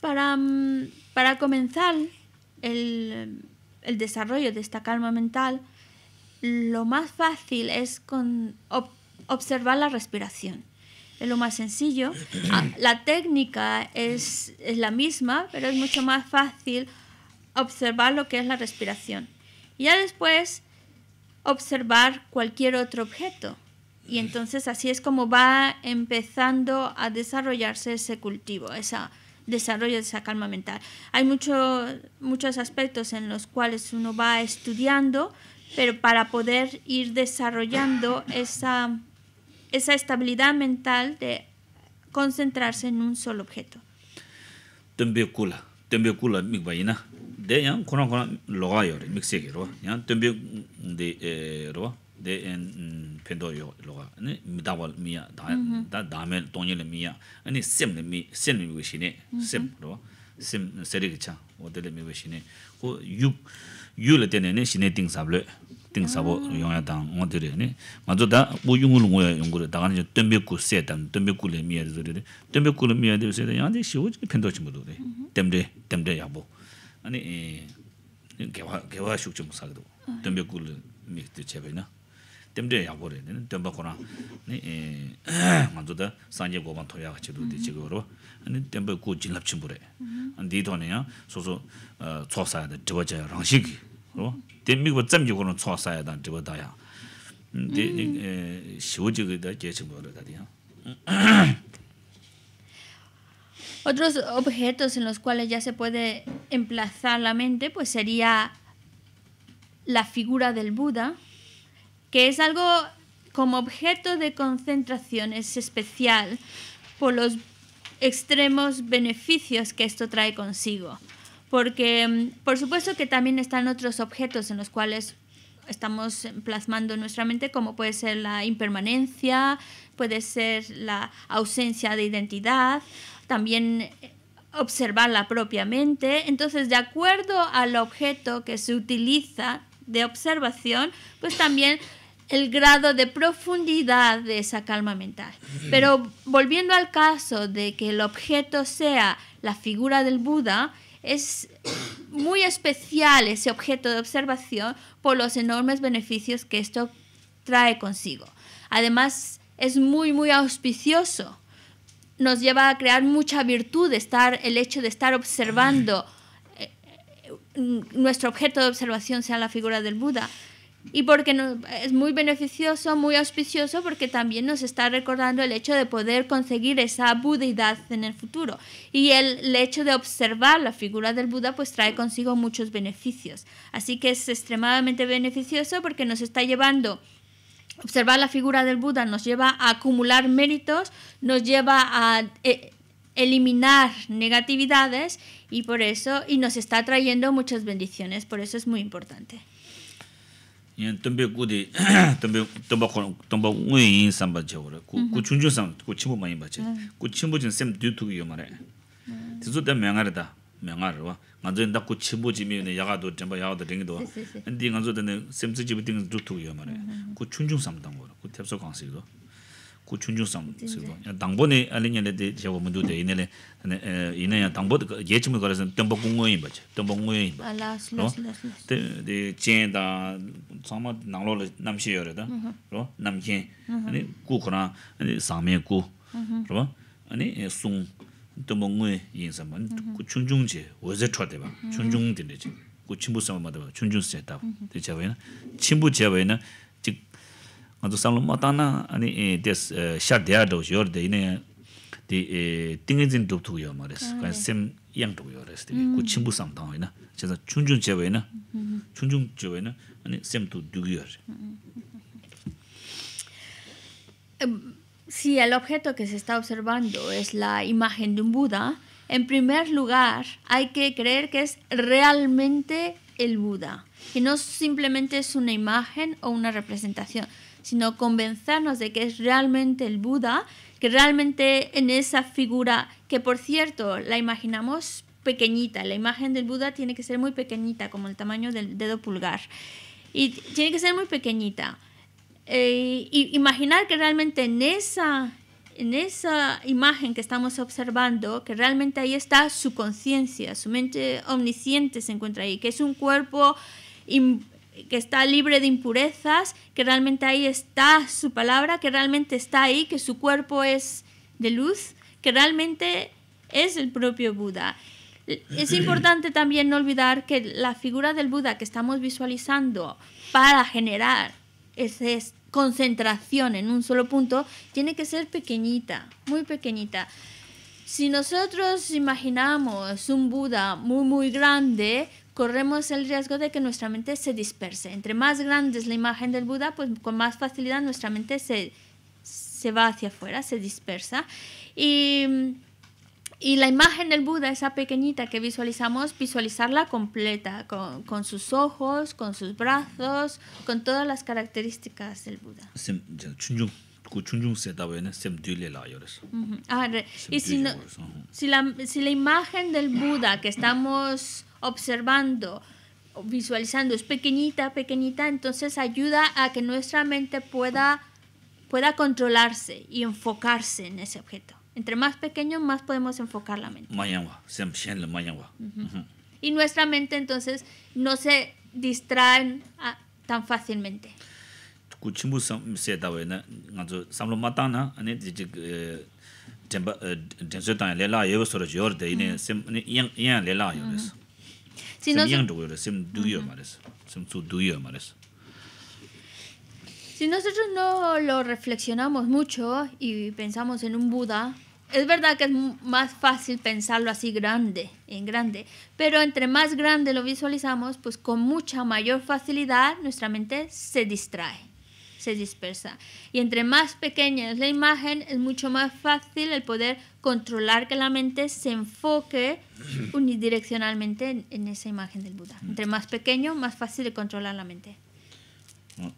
Para, para comenzar el, el desarrollo de esta calma mental, lo más fácil es con, ob, observar la respiración. Es lo más sencillo. La técnica es, es la misma, pero es mucho más fácil observar lo que es la respiración. Y ya después observar cualquier otro objeto. Y entonces así es como va empezando a desarrollarse ese cultivo, ese desarrollo de esa calma mental. Hay mucho, muchos aspectos en los cuales uno va estudiando, pero para poder ir desarrollando esa... esa estabilidad mental de concentrarse en un solo objeto. Uh-huh. 我这里没微信呢，我有有了点呢，你现在听啥不了？听啥不用要当我这里呢？我做的我用过了，我也用过了，大家呢就准备过些，但准备过了没有就是的，准备过了没有就是的，伢子学这个偏多起不多的，对不对？对不对？要不，那你你给我给我学这么啥个多？准备过了没就切呗呢？ 땜데 야보래 내는 땜바코나 네 만도다 산제 고반 토야 같이 도데 지거로 아니 땜바 고 진랍 침부래 안디 돈이야 소소 초사야데 저저 랑식로 땜미고 점지고는 초사야다 저다야 근데 시오지거다 제침부래 다디야. Otros objetos en los cuales ya se puede emplazar la mente pues sería la figura del Buda, que es algo como objeto de concentración, es especial por los extremos beneficios que esto trae consigo. Porque, por supuesto que también están otros objetos en los cuales estamos plasmando nuestra mente, como puede ser la impermanencia, puede ser la ausencia de identidad, también observar la propia mente. Entonces, de acuerdo al objeto que se utiliza de observación, pues también el grado de profundidad de esa calma mental. Pero volviendo al caso de que el objeto sea la figura del Buda, es muy especial ese objeto de observación por los enormes beneficios que esto trae consigo. Además, es muy, muy auspicioso. Nos lleva a crear mucha virtud estar, el hecho de estar observando nuestro objeto de observación sea la figura del Buda. Y porque no, es muy beneficioso, muy auspicioso, porque también nos está recordando el hecho de poder conseguir esa budeidad en el futuro. Y el, el hecho de observar la figura del Buda pues trae consigo muchos beneficios. Así que es extremadamente beneficioso porque nos está llevando, observar la figura del Buda nos lleva a acumular méritos, nos lleva a eh, eliminar negatividades y por eso y nos está trayendo muchas bendiciones, por eso es muy importante. 구춘중상 쓰고 당번에 알리냐데 제가 먼저 돼 이내에 이내야 당보도 예침을 걸어서 덤벅공원이 맞지 덤벅공원이 맞데 젠다 정말 나로를 남시여라다 로 남신 아니 구코나 아니 상매구 로 아니 숭 덤벅공원이 인사만 구춘중제 어제 쳐대봐 춘중된대지 구친부싸움 맞아 춘중세다 대자회는 친부 제회는 Anto samlo matana ani des shadya do jor de ine de tingin do tu yo mares kan sem yang do yo res de ku chimbu sam dang ina cheza chunjun jewe na chunjun jewe na ani sem tu du yo. Si el objeto que se está observando es la imagen de un Buda, en primer lugar hay que creer que es realmente el Buda, que no simplemente es una imagen o una representación, sino convencernos de que es realmente el Buda, que realmente en esa figura, que por cierto la imaginamos pequeñita, la imagen del Buda tiene que ser muy pequeñita, como el tamaño del dedo pulgar, y tiene que ser muy pequeñita. Eh, y imaginar que realmente en esa, en esa imagen que estamos observando, que realmente ahí está su conciencia, su mente omnisciente se encuentra ahí, que es un cuerpo in, que está libre de impurezas, que realmente ahí está su palabra, que realmente está ahí, que su cuerpo es de luz, que realmente es el propio Buda. Es importante también no olvidar que la figura del Buda que estamos visualizando para generar esa concentración en un solo punto tiene que ser pequeñita, muy pequeñita. Si nosotros imaginamos un Buda muy, muy grande, corremos el riesgo de que nuestra mente se disperse. Entre más grande es la imagen del Buda, pues con más facilidad nuestra mente se, se va hacia afuera, se dispersa. Y, y la imagen del Buda, esa pequeñita que visualizamos, visualizarla completa, con, con sus ojos, con sus brazos, con todas las características del Buda. Uh-huh. Ah, y si, no, si, la, si la imagen del Buda que estamos observando, visualizando, es pequeñita, pequeñita, entonces ayuda a que nuestra mente pueda, pueda controlarse y enfocarse en ese objeto. Entre más pequeño, más podemos enfocar la mente. Uh-huh. Y nuestra mente, entonces, no se distrae a, tan fácilmente. Uh-huh. Si nos, si nosotros no lo reflexionamos mucho y pensamos en un Buda, es verdad que es más fácil pensarlo así grande, en grande, pero entre más grande lo visualizamos, pues con mucha mayor facilidad nuestra mente se distrae, se dispersa. Y entre más pequeña es la imagen, es mucho más fácil el poder controlar que la mente se enfoque unidireccionalmente en, en esa imagen del Buda. Entre más pequeño, más fácil de controlar la mente. Uh-huh.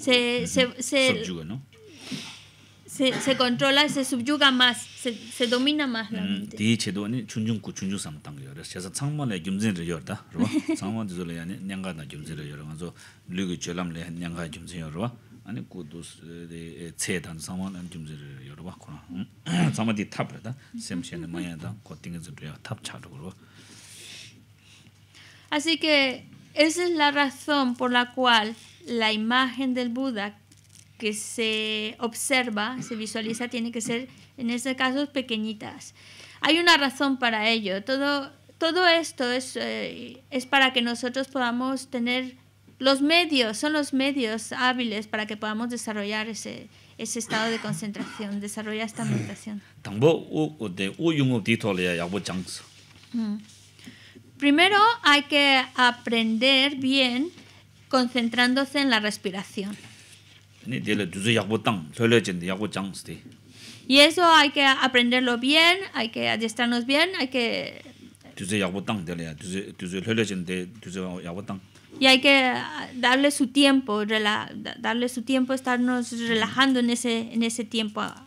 Se, se, se, Subyuga, ¿no? se, se controla, se subyuga más, se, se domina más la mente. Así que esa es la razón por la cual la imagen del Buda que se observa, se visualiza, tiene que ser, en este caso, pequeñitas. Hay una razón para ello. Todo, todo esto es, eh, es para que nosotros podamos tener los medios, son los medios hábiles para que podamos desarrollar ese, ese estado de concentración, desarrollar esta meditación. Mm. Primero hay que aprender bien concentrándose en la respiración. Y eso hay que aprenderlo bien, hay que adiestrarnos bien, hay que... Y hay que darle su tiempo, rela darle su tiempo, estarnos relajando en ese, en ese tiempo a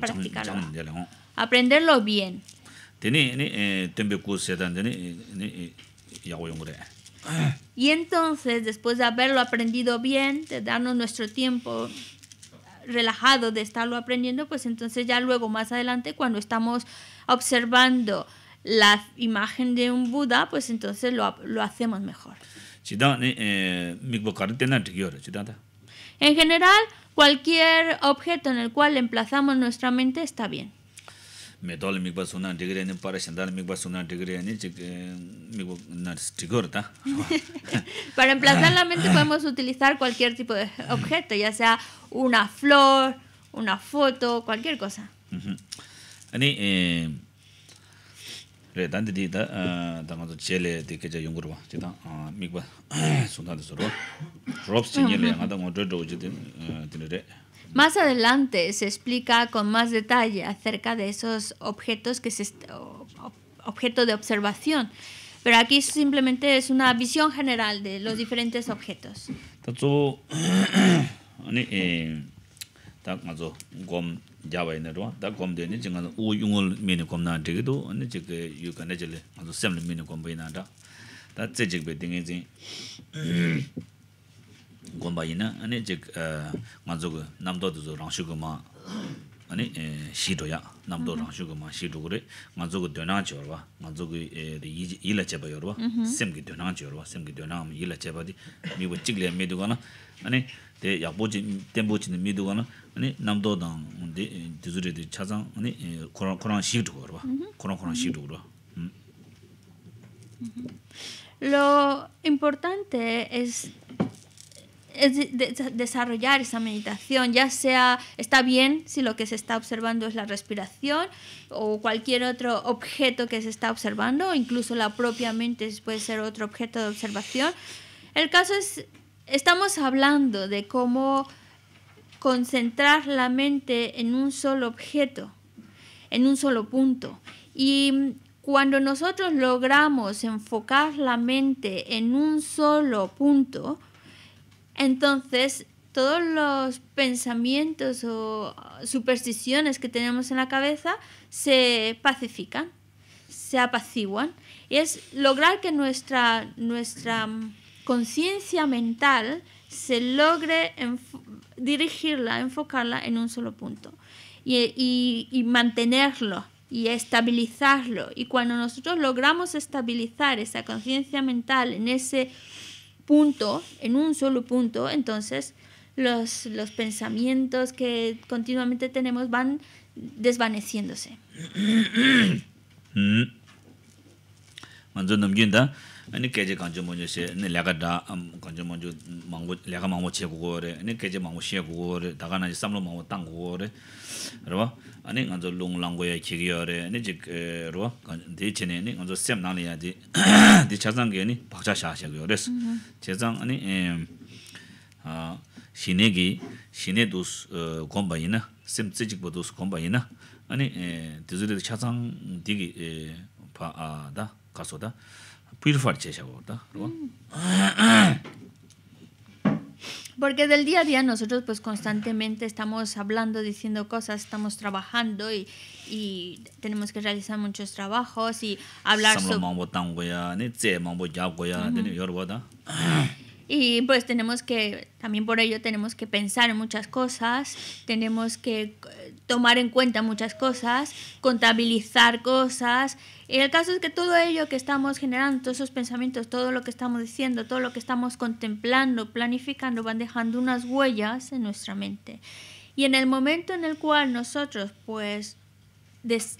practicarlo. Aprenderlo bien. Y entonces, después de haberlo aprendido bien, de darnos nuestro tiempo relajado de estarlo aprendiendo, pues entonces ya luego, más adelante, cuando estamos observando la imagen de un Buda, pues entonces lo, lo hacemos mejor. En general, cualquier objeto en el cual emplazamos nuestra mente está bien. Para emplazar la mente podemos utilizar cualquier tipo de objeto, ya sea una flor, una foto, cualquier cosa. Más adelante se explica con más detalle acerca de esos objetos que se objeto de observación, pero aquí simplemente es una visión general de los diferentes objetos. Lo importante es es de, de, desarrollar esa meditación, ya sea, está bien si lo que se está observando es la respiración o cualquier otro objeto que se está observando, o incluso la propia mente puede ser otro objeto de observación. El caso es, estamos hablando de cómo concentrar la mente en un solo objeto, en un solo punto. Y cuando nosotros logramos enfocar la mente en un solo punto, entonces todos los pensamientos o supersticiones que tenemos en la cabeza se pacifican, se apaciguan. Y es lograr que nuestra, nuestra conciencia mental se logre enf- dirigirla, enfocarla en un solo punto y, y, y mantenerlo y estabilizarlo. Y cuando nosotros logramos estabilizar esa conciencia mental en ese punto, en un solo punto, entonces los, los pensamientos que continuamente tenemos van desvaneciéndose. 가서다 purificar porque del día a día nosotros pues constantemente estamos hablando, diciendo cosas, estamos trabajando y, y tenemos que realizar muchos trabajos y hablar sobre uh-huh. Y pues tenemos que, también por ello tenemos que pensar en muchas cosas, tenemos que tomar en cuenta muchas cosas, contabilizar cosas. Y el caso es que todo ello que estamos generando, todos esos pensamientos, todo lo que estamos diciendo, todo lo que estamos contemplando, planificando, van dejando unas huellas en nuestra mente. Y en el momento en el cual nosotros pues des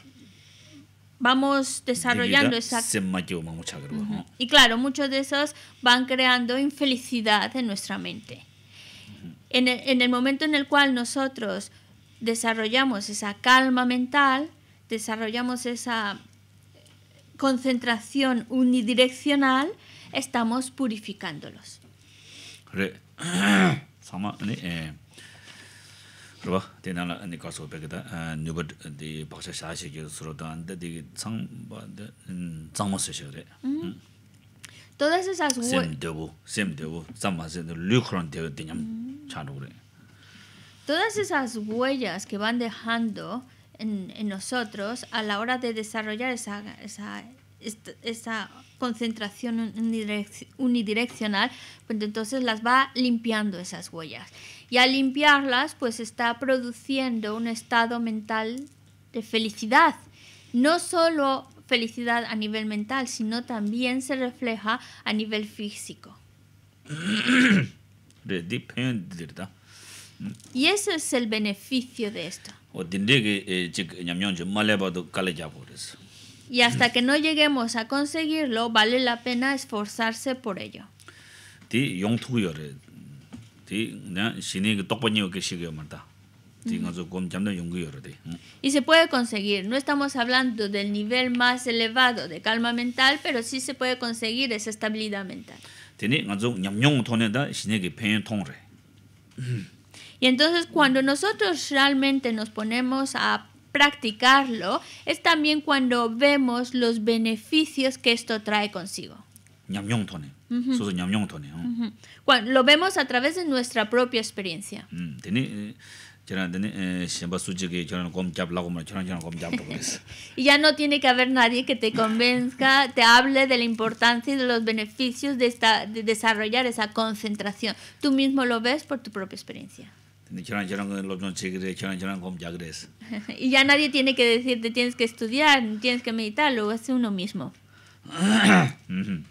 vamos desarrollando esa... Uh-huh. Y claro, muchos de esos van creando infelicidad en nuestra mente. En el, en el momento en el cual nosotros desarrollamos esa calma mental, desarrollamos esa concentración unidireccional, estamos purificándolos. Mm. Todas esas mm. Todas esas huellas que van dejando en, en nosotros a la hora de desarrollar esa, esa, esta, esa concentración unidirec- unidireccional, pues entonces las va limpiando esas huellas. Y al limpiarlas, pues está produciendo un estado mental de felicidad. No solo felicidad a nivel mental, sino también se refleja a nivel físico. Y ese es el beneficio de esto. Y hasta que no lleguemos a conseguirlo, vale la pena esforzarse por ello. Y se puede conseguir. No estamos hablando del nivel más elevado de calma mental, pero sí se puede conseguir esa estabilidad mental. Y entonces cuando nosotros realmente nos ponemos a practicarlo, es también cuando vemos los beneficios que esto trae consigo. Uh-huh. Uh-huh. Cuando lo vemos a través de nuestra propia experiencia. Y ya no tiene que haber nadie que te convenzca, te hable de la importancia y de los beneficios de, esta, de desarrollar esa concentración. Tú mismo lo ves por tu propia experiencia. Y ya nadie tiene que decirte tienes que estudiar, tienes que meditar, lo hace uno mismo. Mm.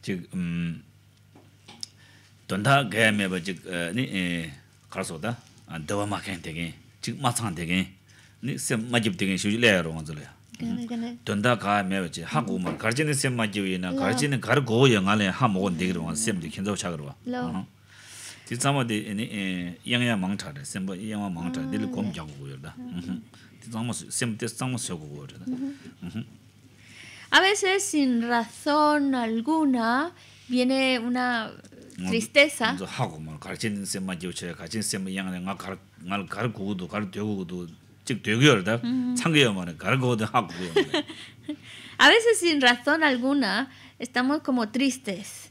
즉, 음, 돈다 개매버 즉, 네, 가서다 안 더워 막힌 되게, 즉 마찬 되게, 네, 쌤 마집 되게 쉬려야로 만들어요. 돈다 가매버 즉 한국말 가르치는 쌤 마집이나 가르치는 가르고 영안에 한 모건 되기로 한 쌤들 견적 차그러 와. 이 사람들이 네 영야 망차래. 쌤 영야 망차. 늘 검정고요. 음. 이 사람은 쌤 뜻상 쓰고 그러다. 음. A veces, sin razón alguna, viene una tristeza. 즉 되거든. 참교야만은 가르거든 하고. A veces sin razón alguna estamos como tristes,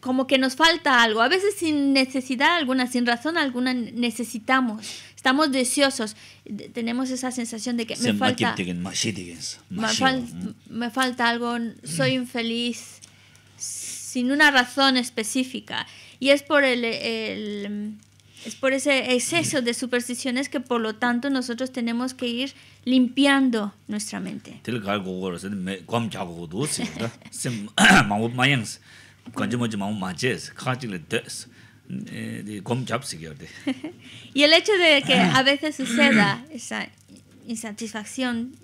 como que nos falta algo. A veces sin necesidad alguna, sin razón alguna necesitamos, estamos deseosos, tenemos esa sensación de que me falta, me fal, me falta algo, soy infeliz, sin una razón específica. Y es por el, el es por ese exceso de supersticiones que por lo tanto nosotros tenemos que ir limpiando nuestra mente. Y el hecho de que a veces suceda esa insatisfacción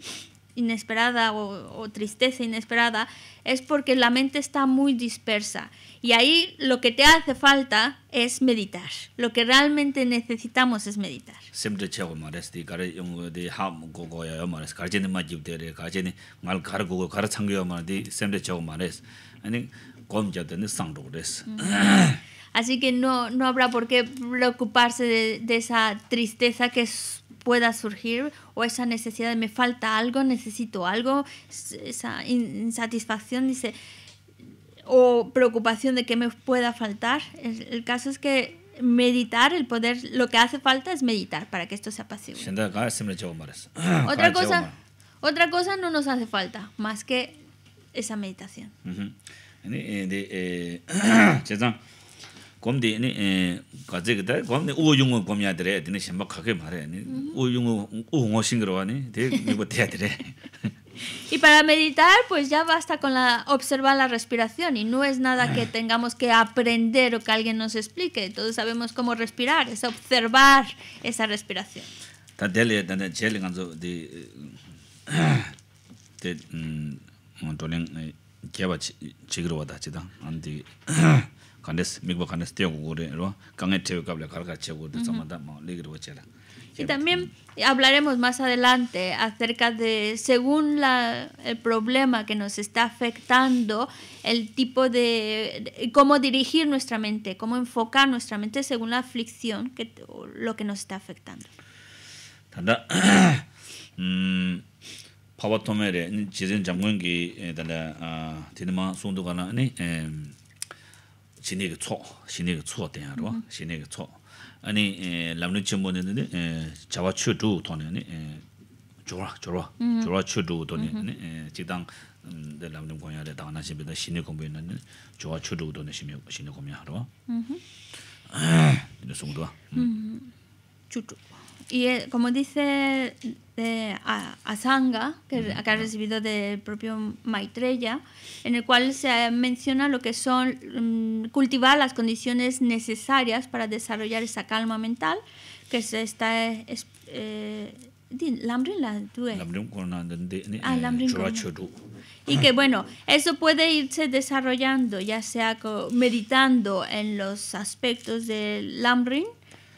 inesperada o, o tristeza inesperada es porque la mente está muy dispersa, y ahí lo que te hace falta es meditar. Lo que realmente necesitamos es meditar. Así que no, no habrá por qué preocuparse de, de esa tristeza que pueda surgir, o esa necesidad de me falta algo, necesito algo, esa insatisfacción, dice, o preocupación de que me pueda faltar. El, el caso es que meditar, el poder, lo que hace falta es meditar para que esto se apacigüe. Otra cosa, otra cosa no nos hace falta más que esa meditación. 곰디 네 가지기다 곰네 우용어 곰이야 되래 되네 심박하게 말해 네 우용어 우응어 싱그러하네 되 이거 돼야 되래. Y para meditar pues ya basta con la observar la respiración, y no es nada que tengamos que aprender o que alguien nos explique. Todos sabemos cómo respirar, es observar esa respiración. 다들 다들 제일 간서 디 데 몬토랭 제바 지그러 왔다지다 안디 Y también hablaremos más adelante acerca de, según la, el problema que nos está afectando, el tipo de, de cómo dirigir nuestra mente, cómo enfocar nuestra mente según la aflicción, que, lo que nos está afectando. 신에게 초, 신에게 초대하러, 신에게 초. 아니 람린 친구는 자와 추두 돈에 조라 조라 조라 추두 돈에 지당 람린 공연에 당나시비다 신의 공부했는데 조와 추두 돈에 신의 신의 공연하러. 이제 송도와. 추두. Y como dice de Asanga, que acá ha recibido del propio Maitreya, en el cual se menciona lo que son cultivar las condiciones necesarias para desarrollar esa calma mental, que se está... Es, eh, Lambrin la tuve. Ah, Lambrin. Y que bueno, eso puede irse desarrollando, ya sea meditando en los aspectos de Lambrin,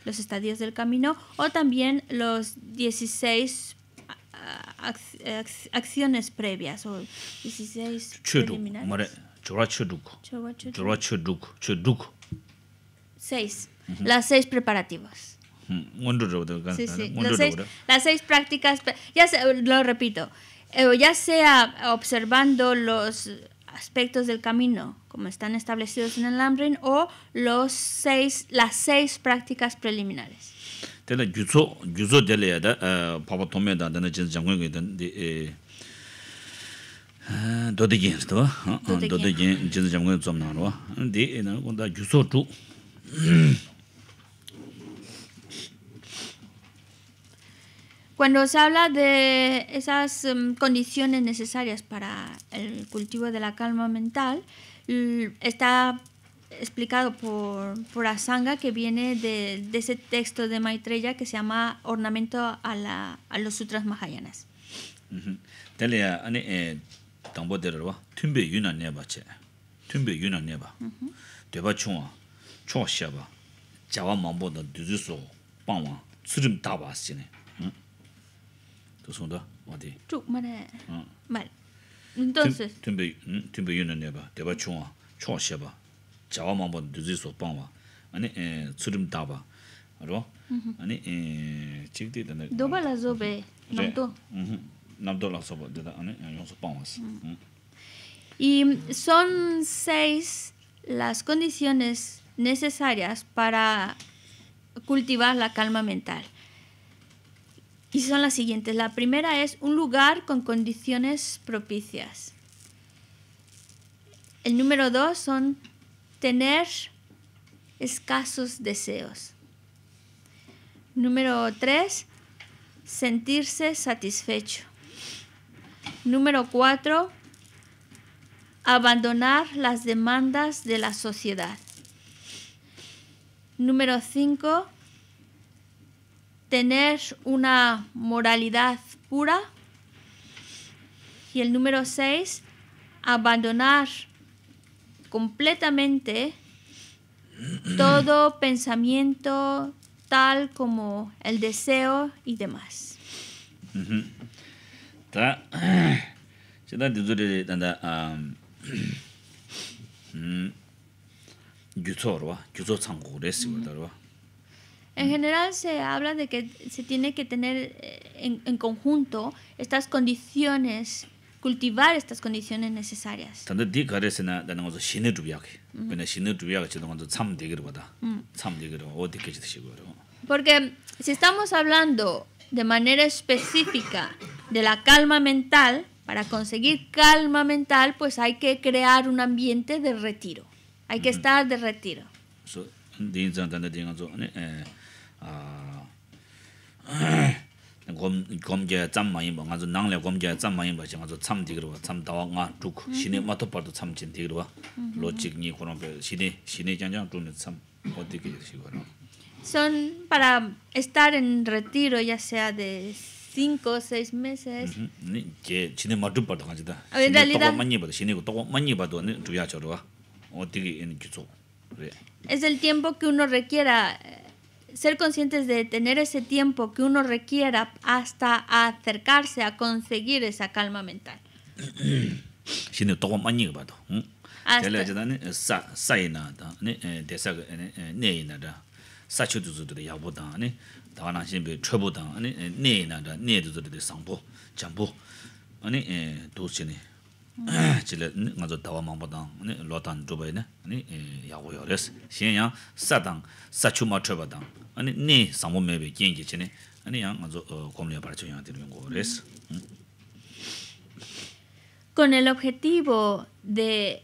los estadios del camino, o también los dieciséis acciones previas, o dieciséis preliminares. Seis. Las seis preparativas. Sí, sí. Las, seis, las seis prácticas, ya sea, lo repito, ya sea observando los aspectos del camino como están establecidos en el Lambrin, o los seis, las seis prácticas preliminares. Cuando se habla de esas um, condiciones necesarias para el cultivo de la calma mental, está explicado por, por Asanga, que viene de, de ese texto de Maitreya que se llama Ornamento a, la, a los sutras mahayanas. Entonces, ro ani chikti de doba la zobe namto namto la soba de ani yo so pamas. Y son seis las condiciones necesarias para cultivar la calma mental. Y son las siguientes. La primera es un lugar con condiciones propicias. El número dos son tener escasos deseos. Número tres, sentirse satisfecho. Número cuatro, abandonar las demandas de la sociedad. Número cinco, tener una moralidad pura. Y el número seis, abandonar completamente todo pensamiento tal como el deseo y demás. En general se habla de que se tiene que tener en, en conjunto estas condiciones, cultivar estas condiciones necesarias. Porque si estamos hablando de manera específica de la calma mental, para conseguir calma mental, pues hay que crear un ambiente de retiro. Hay que estar de retiro. Son para estar en retiro, ya sea de cinco o seis meses. En realidad, es el tiempo que uno requiera, ser conscientes de tener ese tiempo que uno requiera hasta acercarse a conseguir esa calma mental. Con el objetivo de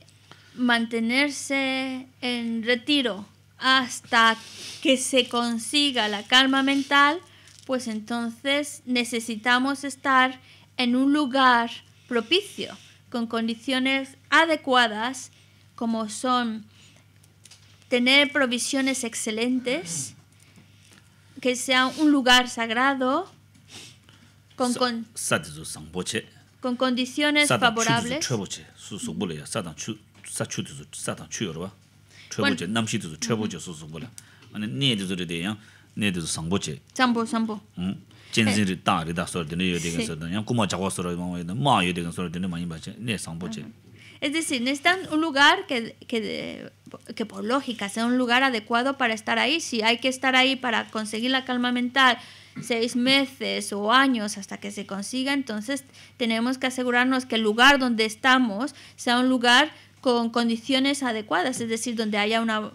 mantenerse en retiro hasta que se consiga la calma mental, pues entonces necesitamos estar en un lugar propicio, con condiciones adecuadas, como son tener provisiones excelentes, que sea un lugar sagrado, con, con, con condiciones favorables. Es decir, necesitan un lugar que, que, que por lógica sea un lugar adecuado para estar ahí. Si hay que estar ahí para conseguir la calma mental seis meses o años hasta que se consiga, entonces tenemos que asegurarnos que el lugar donde estamos sea un lugar con condiciones adecuadas, es decir, donde haya una...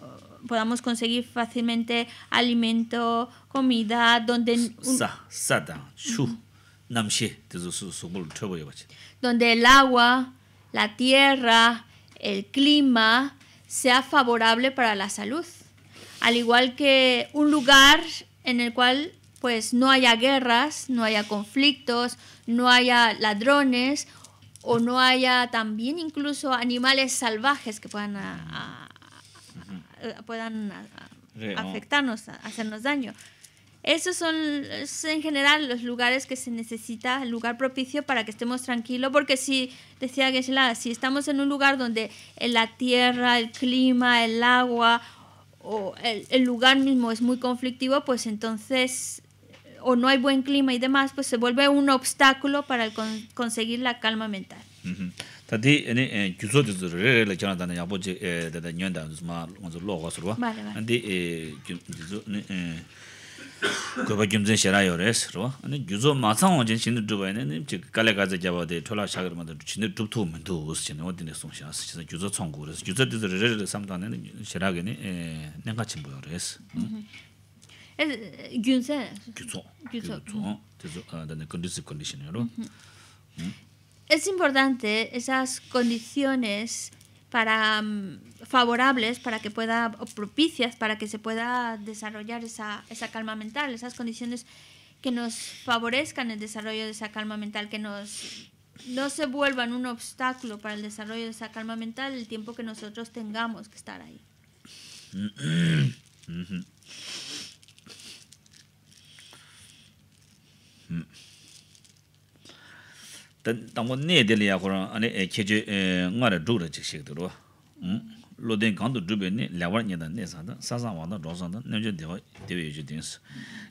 podamos conseguir fácilmente alimento, comida, donde donde el agua, la tierra, el clima sea favorable para la salud, al igual que un lugar en el cual pues no haya guerras, no haya conflictos, no haya ladrones o no haya también incluso animales salvajes que puedan a, a, puedan afectarnos, hacernos daño. Esos son en general los lugares que se necesita, el lugar propicio para que estemos tranquilos, porque si, decía Geshe-la, si estamos en un lugar donde la tierra, el clima, el agua o el, el lugar mismo es muy conflictivo, pues entonces, o no hay buen clima y demás, pues se vuelve un obstáculo para el con, conseguir la calma mental. Es importante esas condiciones para um, favorables para que pueda, o propicias para que se pueda desarrollar esa, esa calma mental, esas condiciones que nos favorezcan el desarrollo de esa calma mental, que nos no se vuelvan un obstáculo para el desarrollo de esa calma mental el tiempo que nosotros tengamos que estar ahí. Mm-hmm. Mm. Tango ne de la corona, ane, keje, ngara dura, chixidro. Loden canto dube ne, la guarnia de Nesanda, Sazamana, Rosanda, Neja divisions.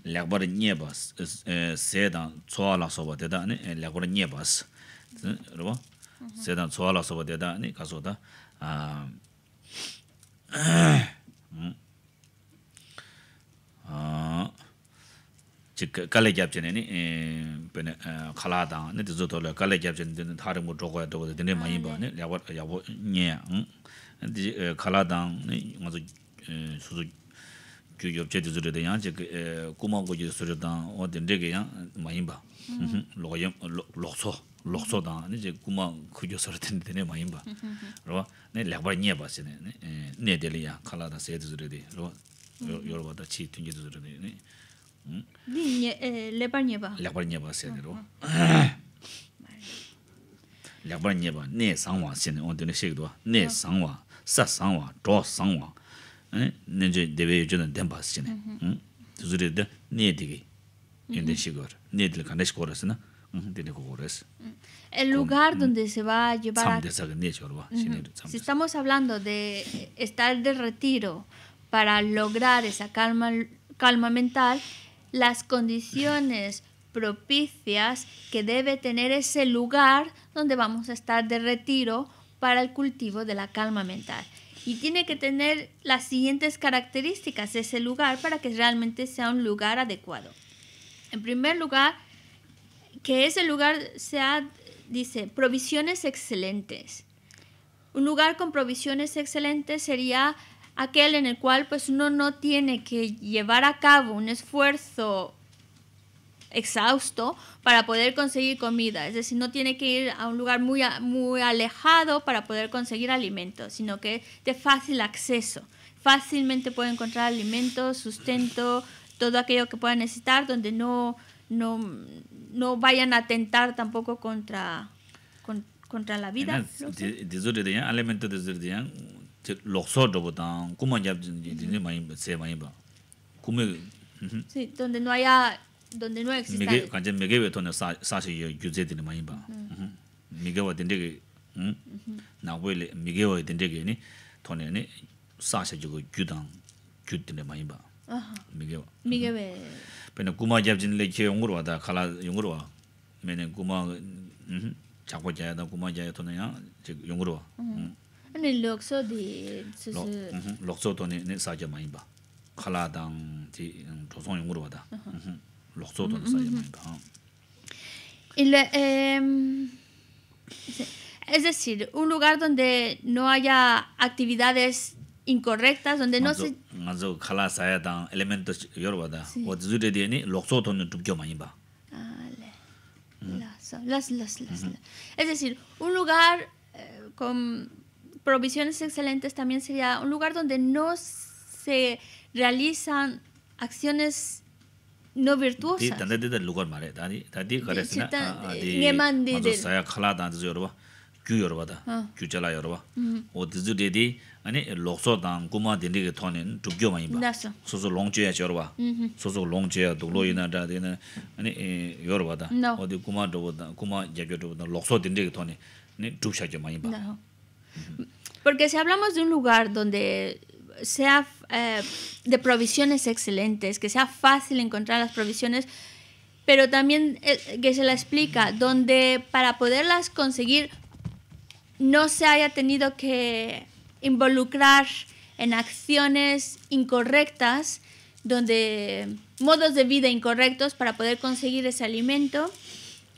La guardia niebas, sedan, soala soba de dani, la guardia niebas. Sedan soala soba de dani, casota. Kale captain any Kalada, it is Zotola, Kale captain didn't Harimu Droga, the name Mayiba, Yawat Yawat, yeah, and the Kalada was a Suzu Jetu de Yanjik, Kumago Sudan, or the Degia, Mayimba, Loyam Loxo, Loxodan, is a Kuma Kujo certain the name Mayimba. Roa, Nelabra Niebas in Nedelia, Kalada says already. You're what the cheat to use already. Le bañeba. Le bañeba, se dijo. Le bañeba, ne sangwa, se dijo. Ne sangwa, sa sangwa, draw sangwa. Ne debe yo en demba, se dijo. Tu zurida, ne digi. En el sigor, ne del canes corres, ¿no? El lugar donde se va a llevar. Si estamos hablando de estar de retiro para lograr esa calma, calma mental, las condiciones propicias que debe tener ese lugar donde vamos a estar de retiro para el cultivo de la calma mental. Y tiene que tener las siguientes características ese lugar para que realmente sea un lugar adecuado. En primer lugar, que ese lugar sea, dice, provisiones excelentes. Un lugar con provisiones excelentes sería aquel en el cual pues uno no tiene que llevar a cabo un esfuerzo exhausto para poder conseguir comida, es decir, no tiene que ir a un lugar muy, muy alejado para poder conseguir alimentos, sino que es de fácil acceso, fácilmente puede encontrar alimentos, sustento, todo aquello que pueda necesitar, donde no, no, no vayan a atentar tampoco contra, contra, contra la vida. Alimentos desde Sí, donde no haya, donde no exista. En el loxo de loxo to ne saja maiba khala dang ti tozon yungro da loxo to saja maiba el eh, es decir, un lugar donde no haya actividades incorrectas, donde no se mazo khala saya dang elementos yorba da o zude de ni loxo to ne tukyo maiba las las las es decir, un lugar eh, con provisiones excelentes también sería un lugar donde no se realizan acciones no virtuosas. No. Porque si hablamos de un lugar donde sea eh, de provisiones excelentes, que sea fácil encontrar las provisiones, pero también eh, que se la explica, donde para poderlas conseguir no se haya tenido que involucrar en acciones incorrectas, donde modos de vida incorrectos para poder conseguir ese alimento,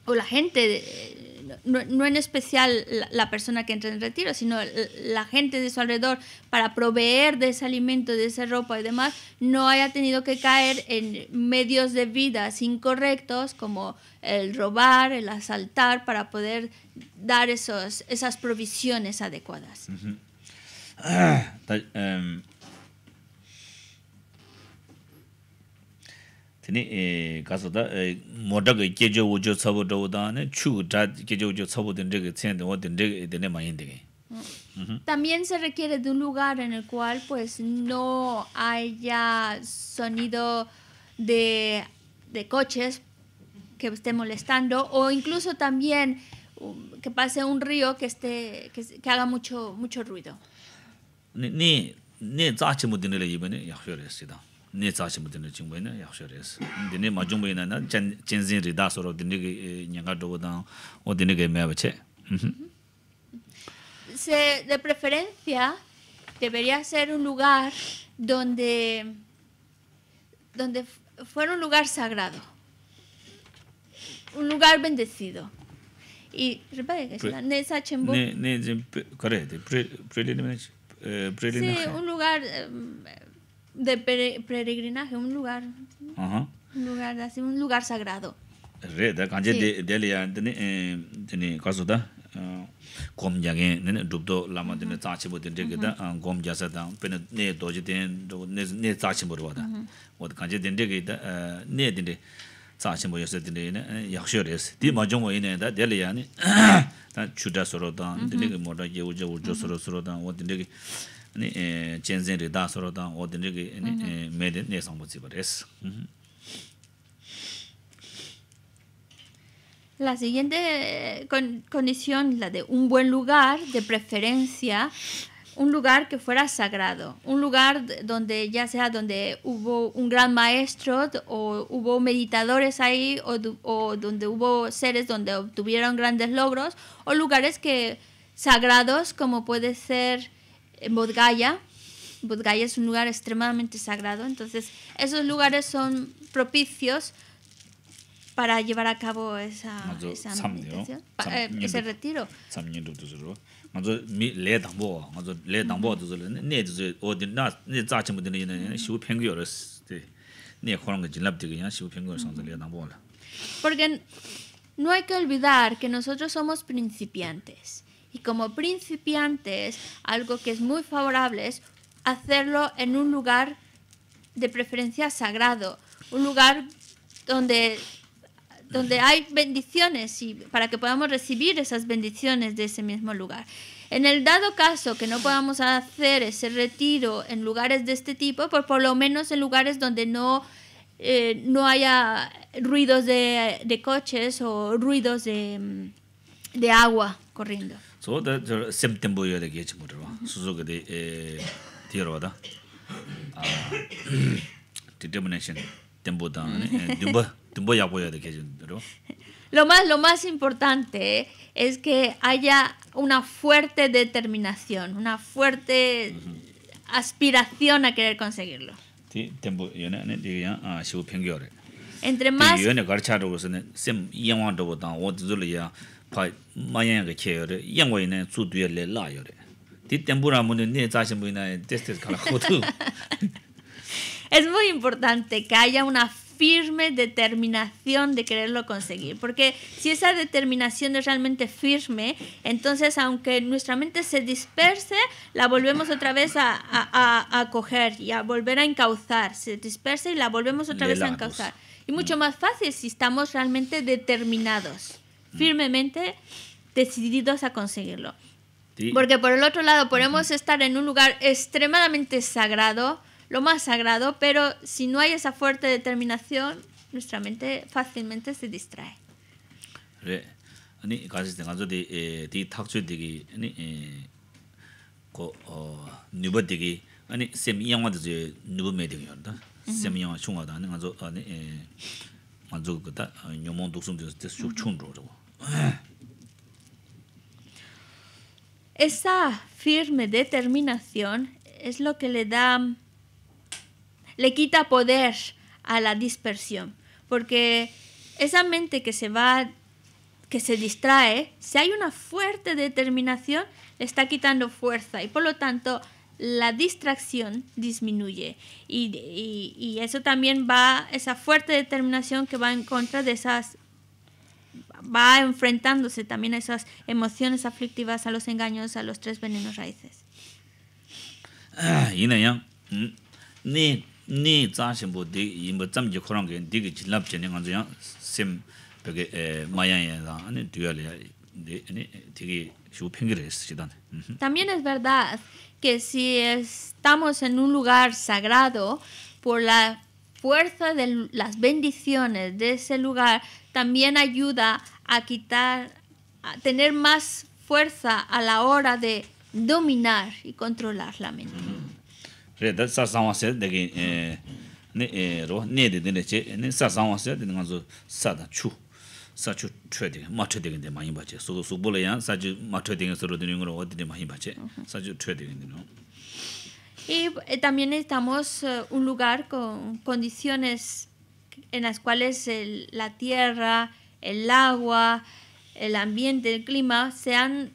o la gente, no, no en especial la, la persona que entra en retiro, sino la gente de su alrededor, para proveer de ese alimento, de esa ropa y demás, no haya tenido que caer en medios de vida incorrectos como el robar, el asaltar, para poder dar esos, esas provisiones adecuadas. Uh-huh. Ah, um. Tene caso da moda que que yo yo sabo do da ne chu da que yo yo sabo den de cien de de de mainde. También se requiere de un lugar en el cual pues no haya sonido de de coches que esté molestando, o incluso también que pase un río que esté que, que haga mucho mucho ruido. Ni ni ni zachi mo den le yibene ya xore sida. Ne zachi mo den chingwe na ya xore es. Dine ma jungwe na na chenzin ri da soro dine ge nyanga do da o dine ge me bache. Se de preferencia debería ser un lugar donde donde fuera un lugar sagrado. Un lugar bendecido. Y repare que ne zachi mo ne ne correcto. Preliminares Eh, sí, un lugar eh, de pere, peregrinaje, un lugar, uh-huh. un lugar así, un lugar sagrado. Reda, cuando de de allá, tiene tiene caso da, com ya que, ¿no? Dubdo la madre no está haciendo de que da, com ya se da, pero no doce tiene, no no está haciendo por nada. O cuando de que da, no tiene, está haciendo ya se tiene, ¿no? Ya xores, de más yo voy en da de allá, ¿no? 다 주다 서로다 근데 뭐라 예우저 우저 서로서로다 어딘데 네 첸젠리 다 서로다 어딘데 네 메데 네 상부지 버레스. La siguiente con, condición, la de un buen lugar, de preferencia un lugar que fuera sagrado, un lugar donde ya sea donde hubo un gran maestro o hubo meditadores ahí, o, o donde hubo seres donde obtuvieron grandes logros, o lugares que sagrados como puede ser Bodgaya. Bodgaya es un lugar extremadamente sagrado, entonces esos lugares son propicios para llevar a cabo esa, esa meditación, eh, ese retiro. Porque no hay que olvidar que nosotros somos principiantes, y como principiantes algo que es muy favorable es hacerlo en un lugar de preferencia sagrado, un lugar donde donde hay bendiciones, y para que podamos recibir esas bendiciones de ese mismo lugar. En el dado caso que no podamos hacer ese retiro en lugares de este tipo, pues por lo menos en lugares donde no, eh, no haya ruidos de, de coches o ruidos de, de agua corriendo. So that september yo de que hecho mucho, suso que de tierra, ¿verdad? Determination, tempo tan, duba. Lo más, lo más importante es que haya una fuerte determinación, una fuerte aspiración a querer conseguirlo. Entre más... Es muy importante que haya una firme determinación de quererlo conseguir, porque si esa determinación es realmente firme, entonces aunque nuestra mente se disperse, la volvemos otra vez a, a, a, a coger y a volver a encauzar, se dispersa y la volvemos otra vez a encauzar, y mucho más fácil si estamos realmente determinados, firmemente decididos a conseguirlo. Porque por el otro lado podemos estar en un lugar extremadamente sagrado, lo más sagrado, pero si no hay esa fuerte determinación, nuestra mente fácilmente se distrae. Esa firme determinación es lo que le da, le quita poder a la dispersión, porque esa mente que se va, que se distrae, si hay una fuerte determinación, le está quitando fuerza y por lo tanto la distracción disminuye y, y, y eso también va, esa fuerte determinación que va en contra de esas, va enfrentándose también a esas emociones aflictivas, a los engaños, a los tres venenos raíces. Ah, y no, ya. Ni, ni, ¿sabes? Pues, y, y, pues, también yo creo que, digo, que la gente cuando ya se, porque, eh, mañana ya, ¿no? Ni tú ya le, de, ni, digo, yo pienso que es, ¿sí? También es verdad que si estamos en un lugar sagrado, por la fuerza de las bendiciones de ese lugar también ayuda a quitar, a tener más fuerza a la hora de dominar y controlar la mente. Uh-huh. Y eh, también necesitamos uh, un lugar con condiciones en las cuales el, la tierra, el agua, el ambiente, el clima sean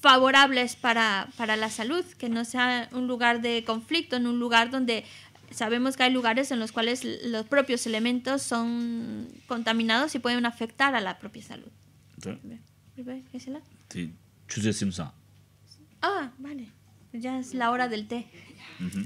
favorables para, para la salud, que no sea un lugar de conflicto, en un lugar donde sabemos que hay lugares en los cuales los propios elementos son contaminados y pueden afectar a la propia salud. Sí. Ah, vale. Ya es la hora del té. Uh-huh.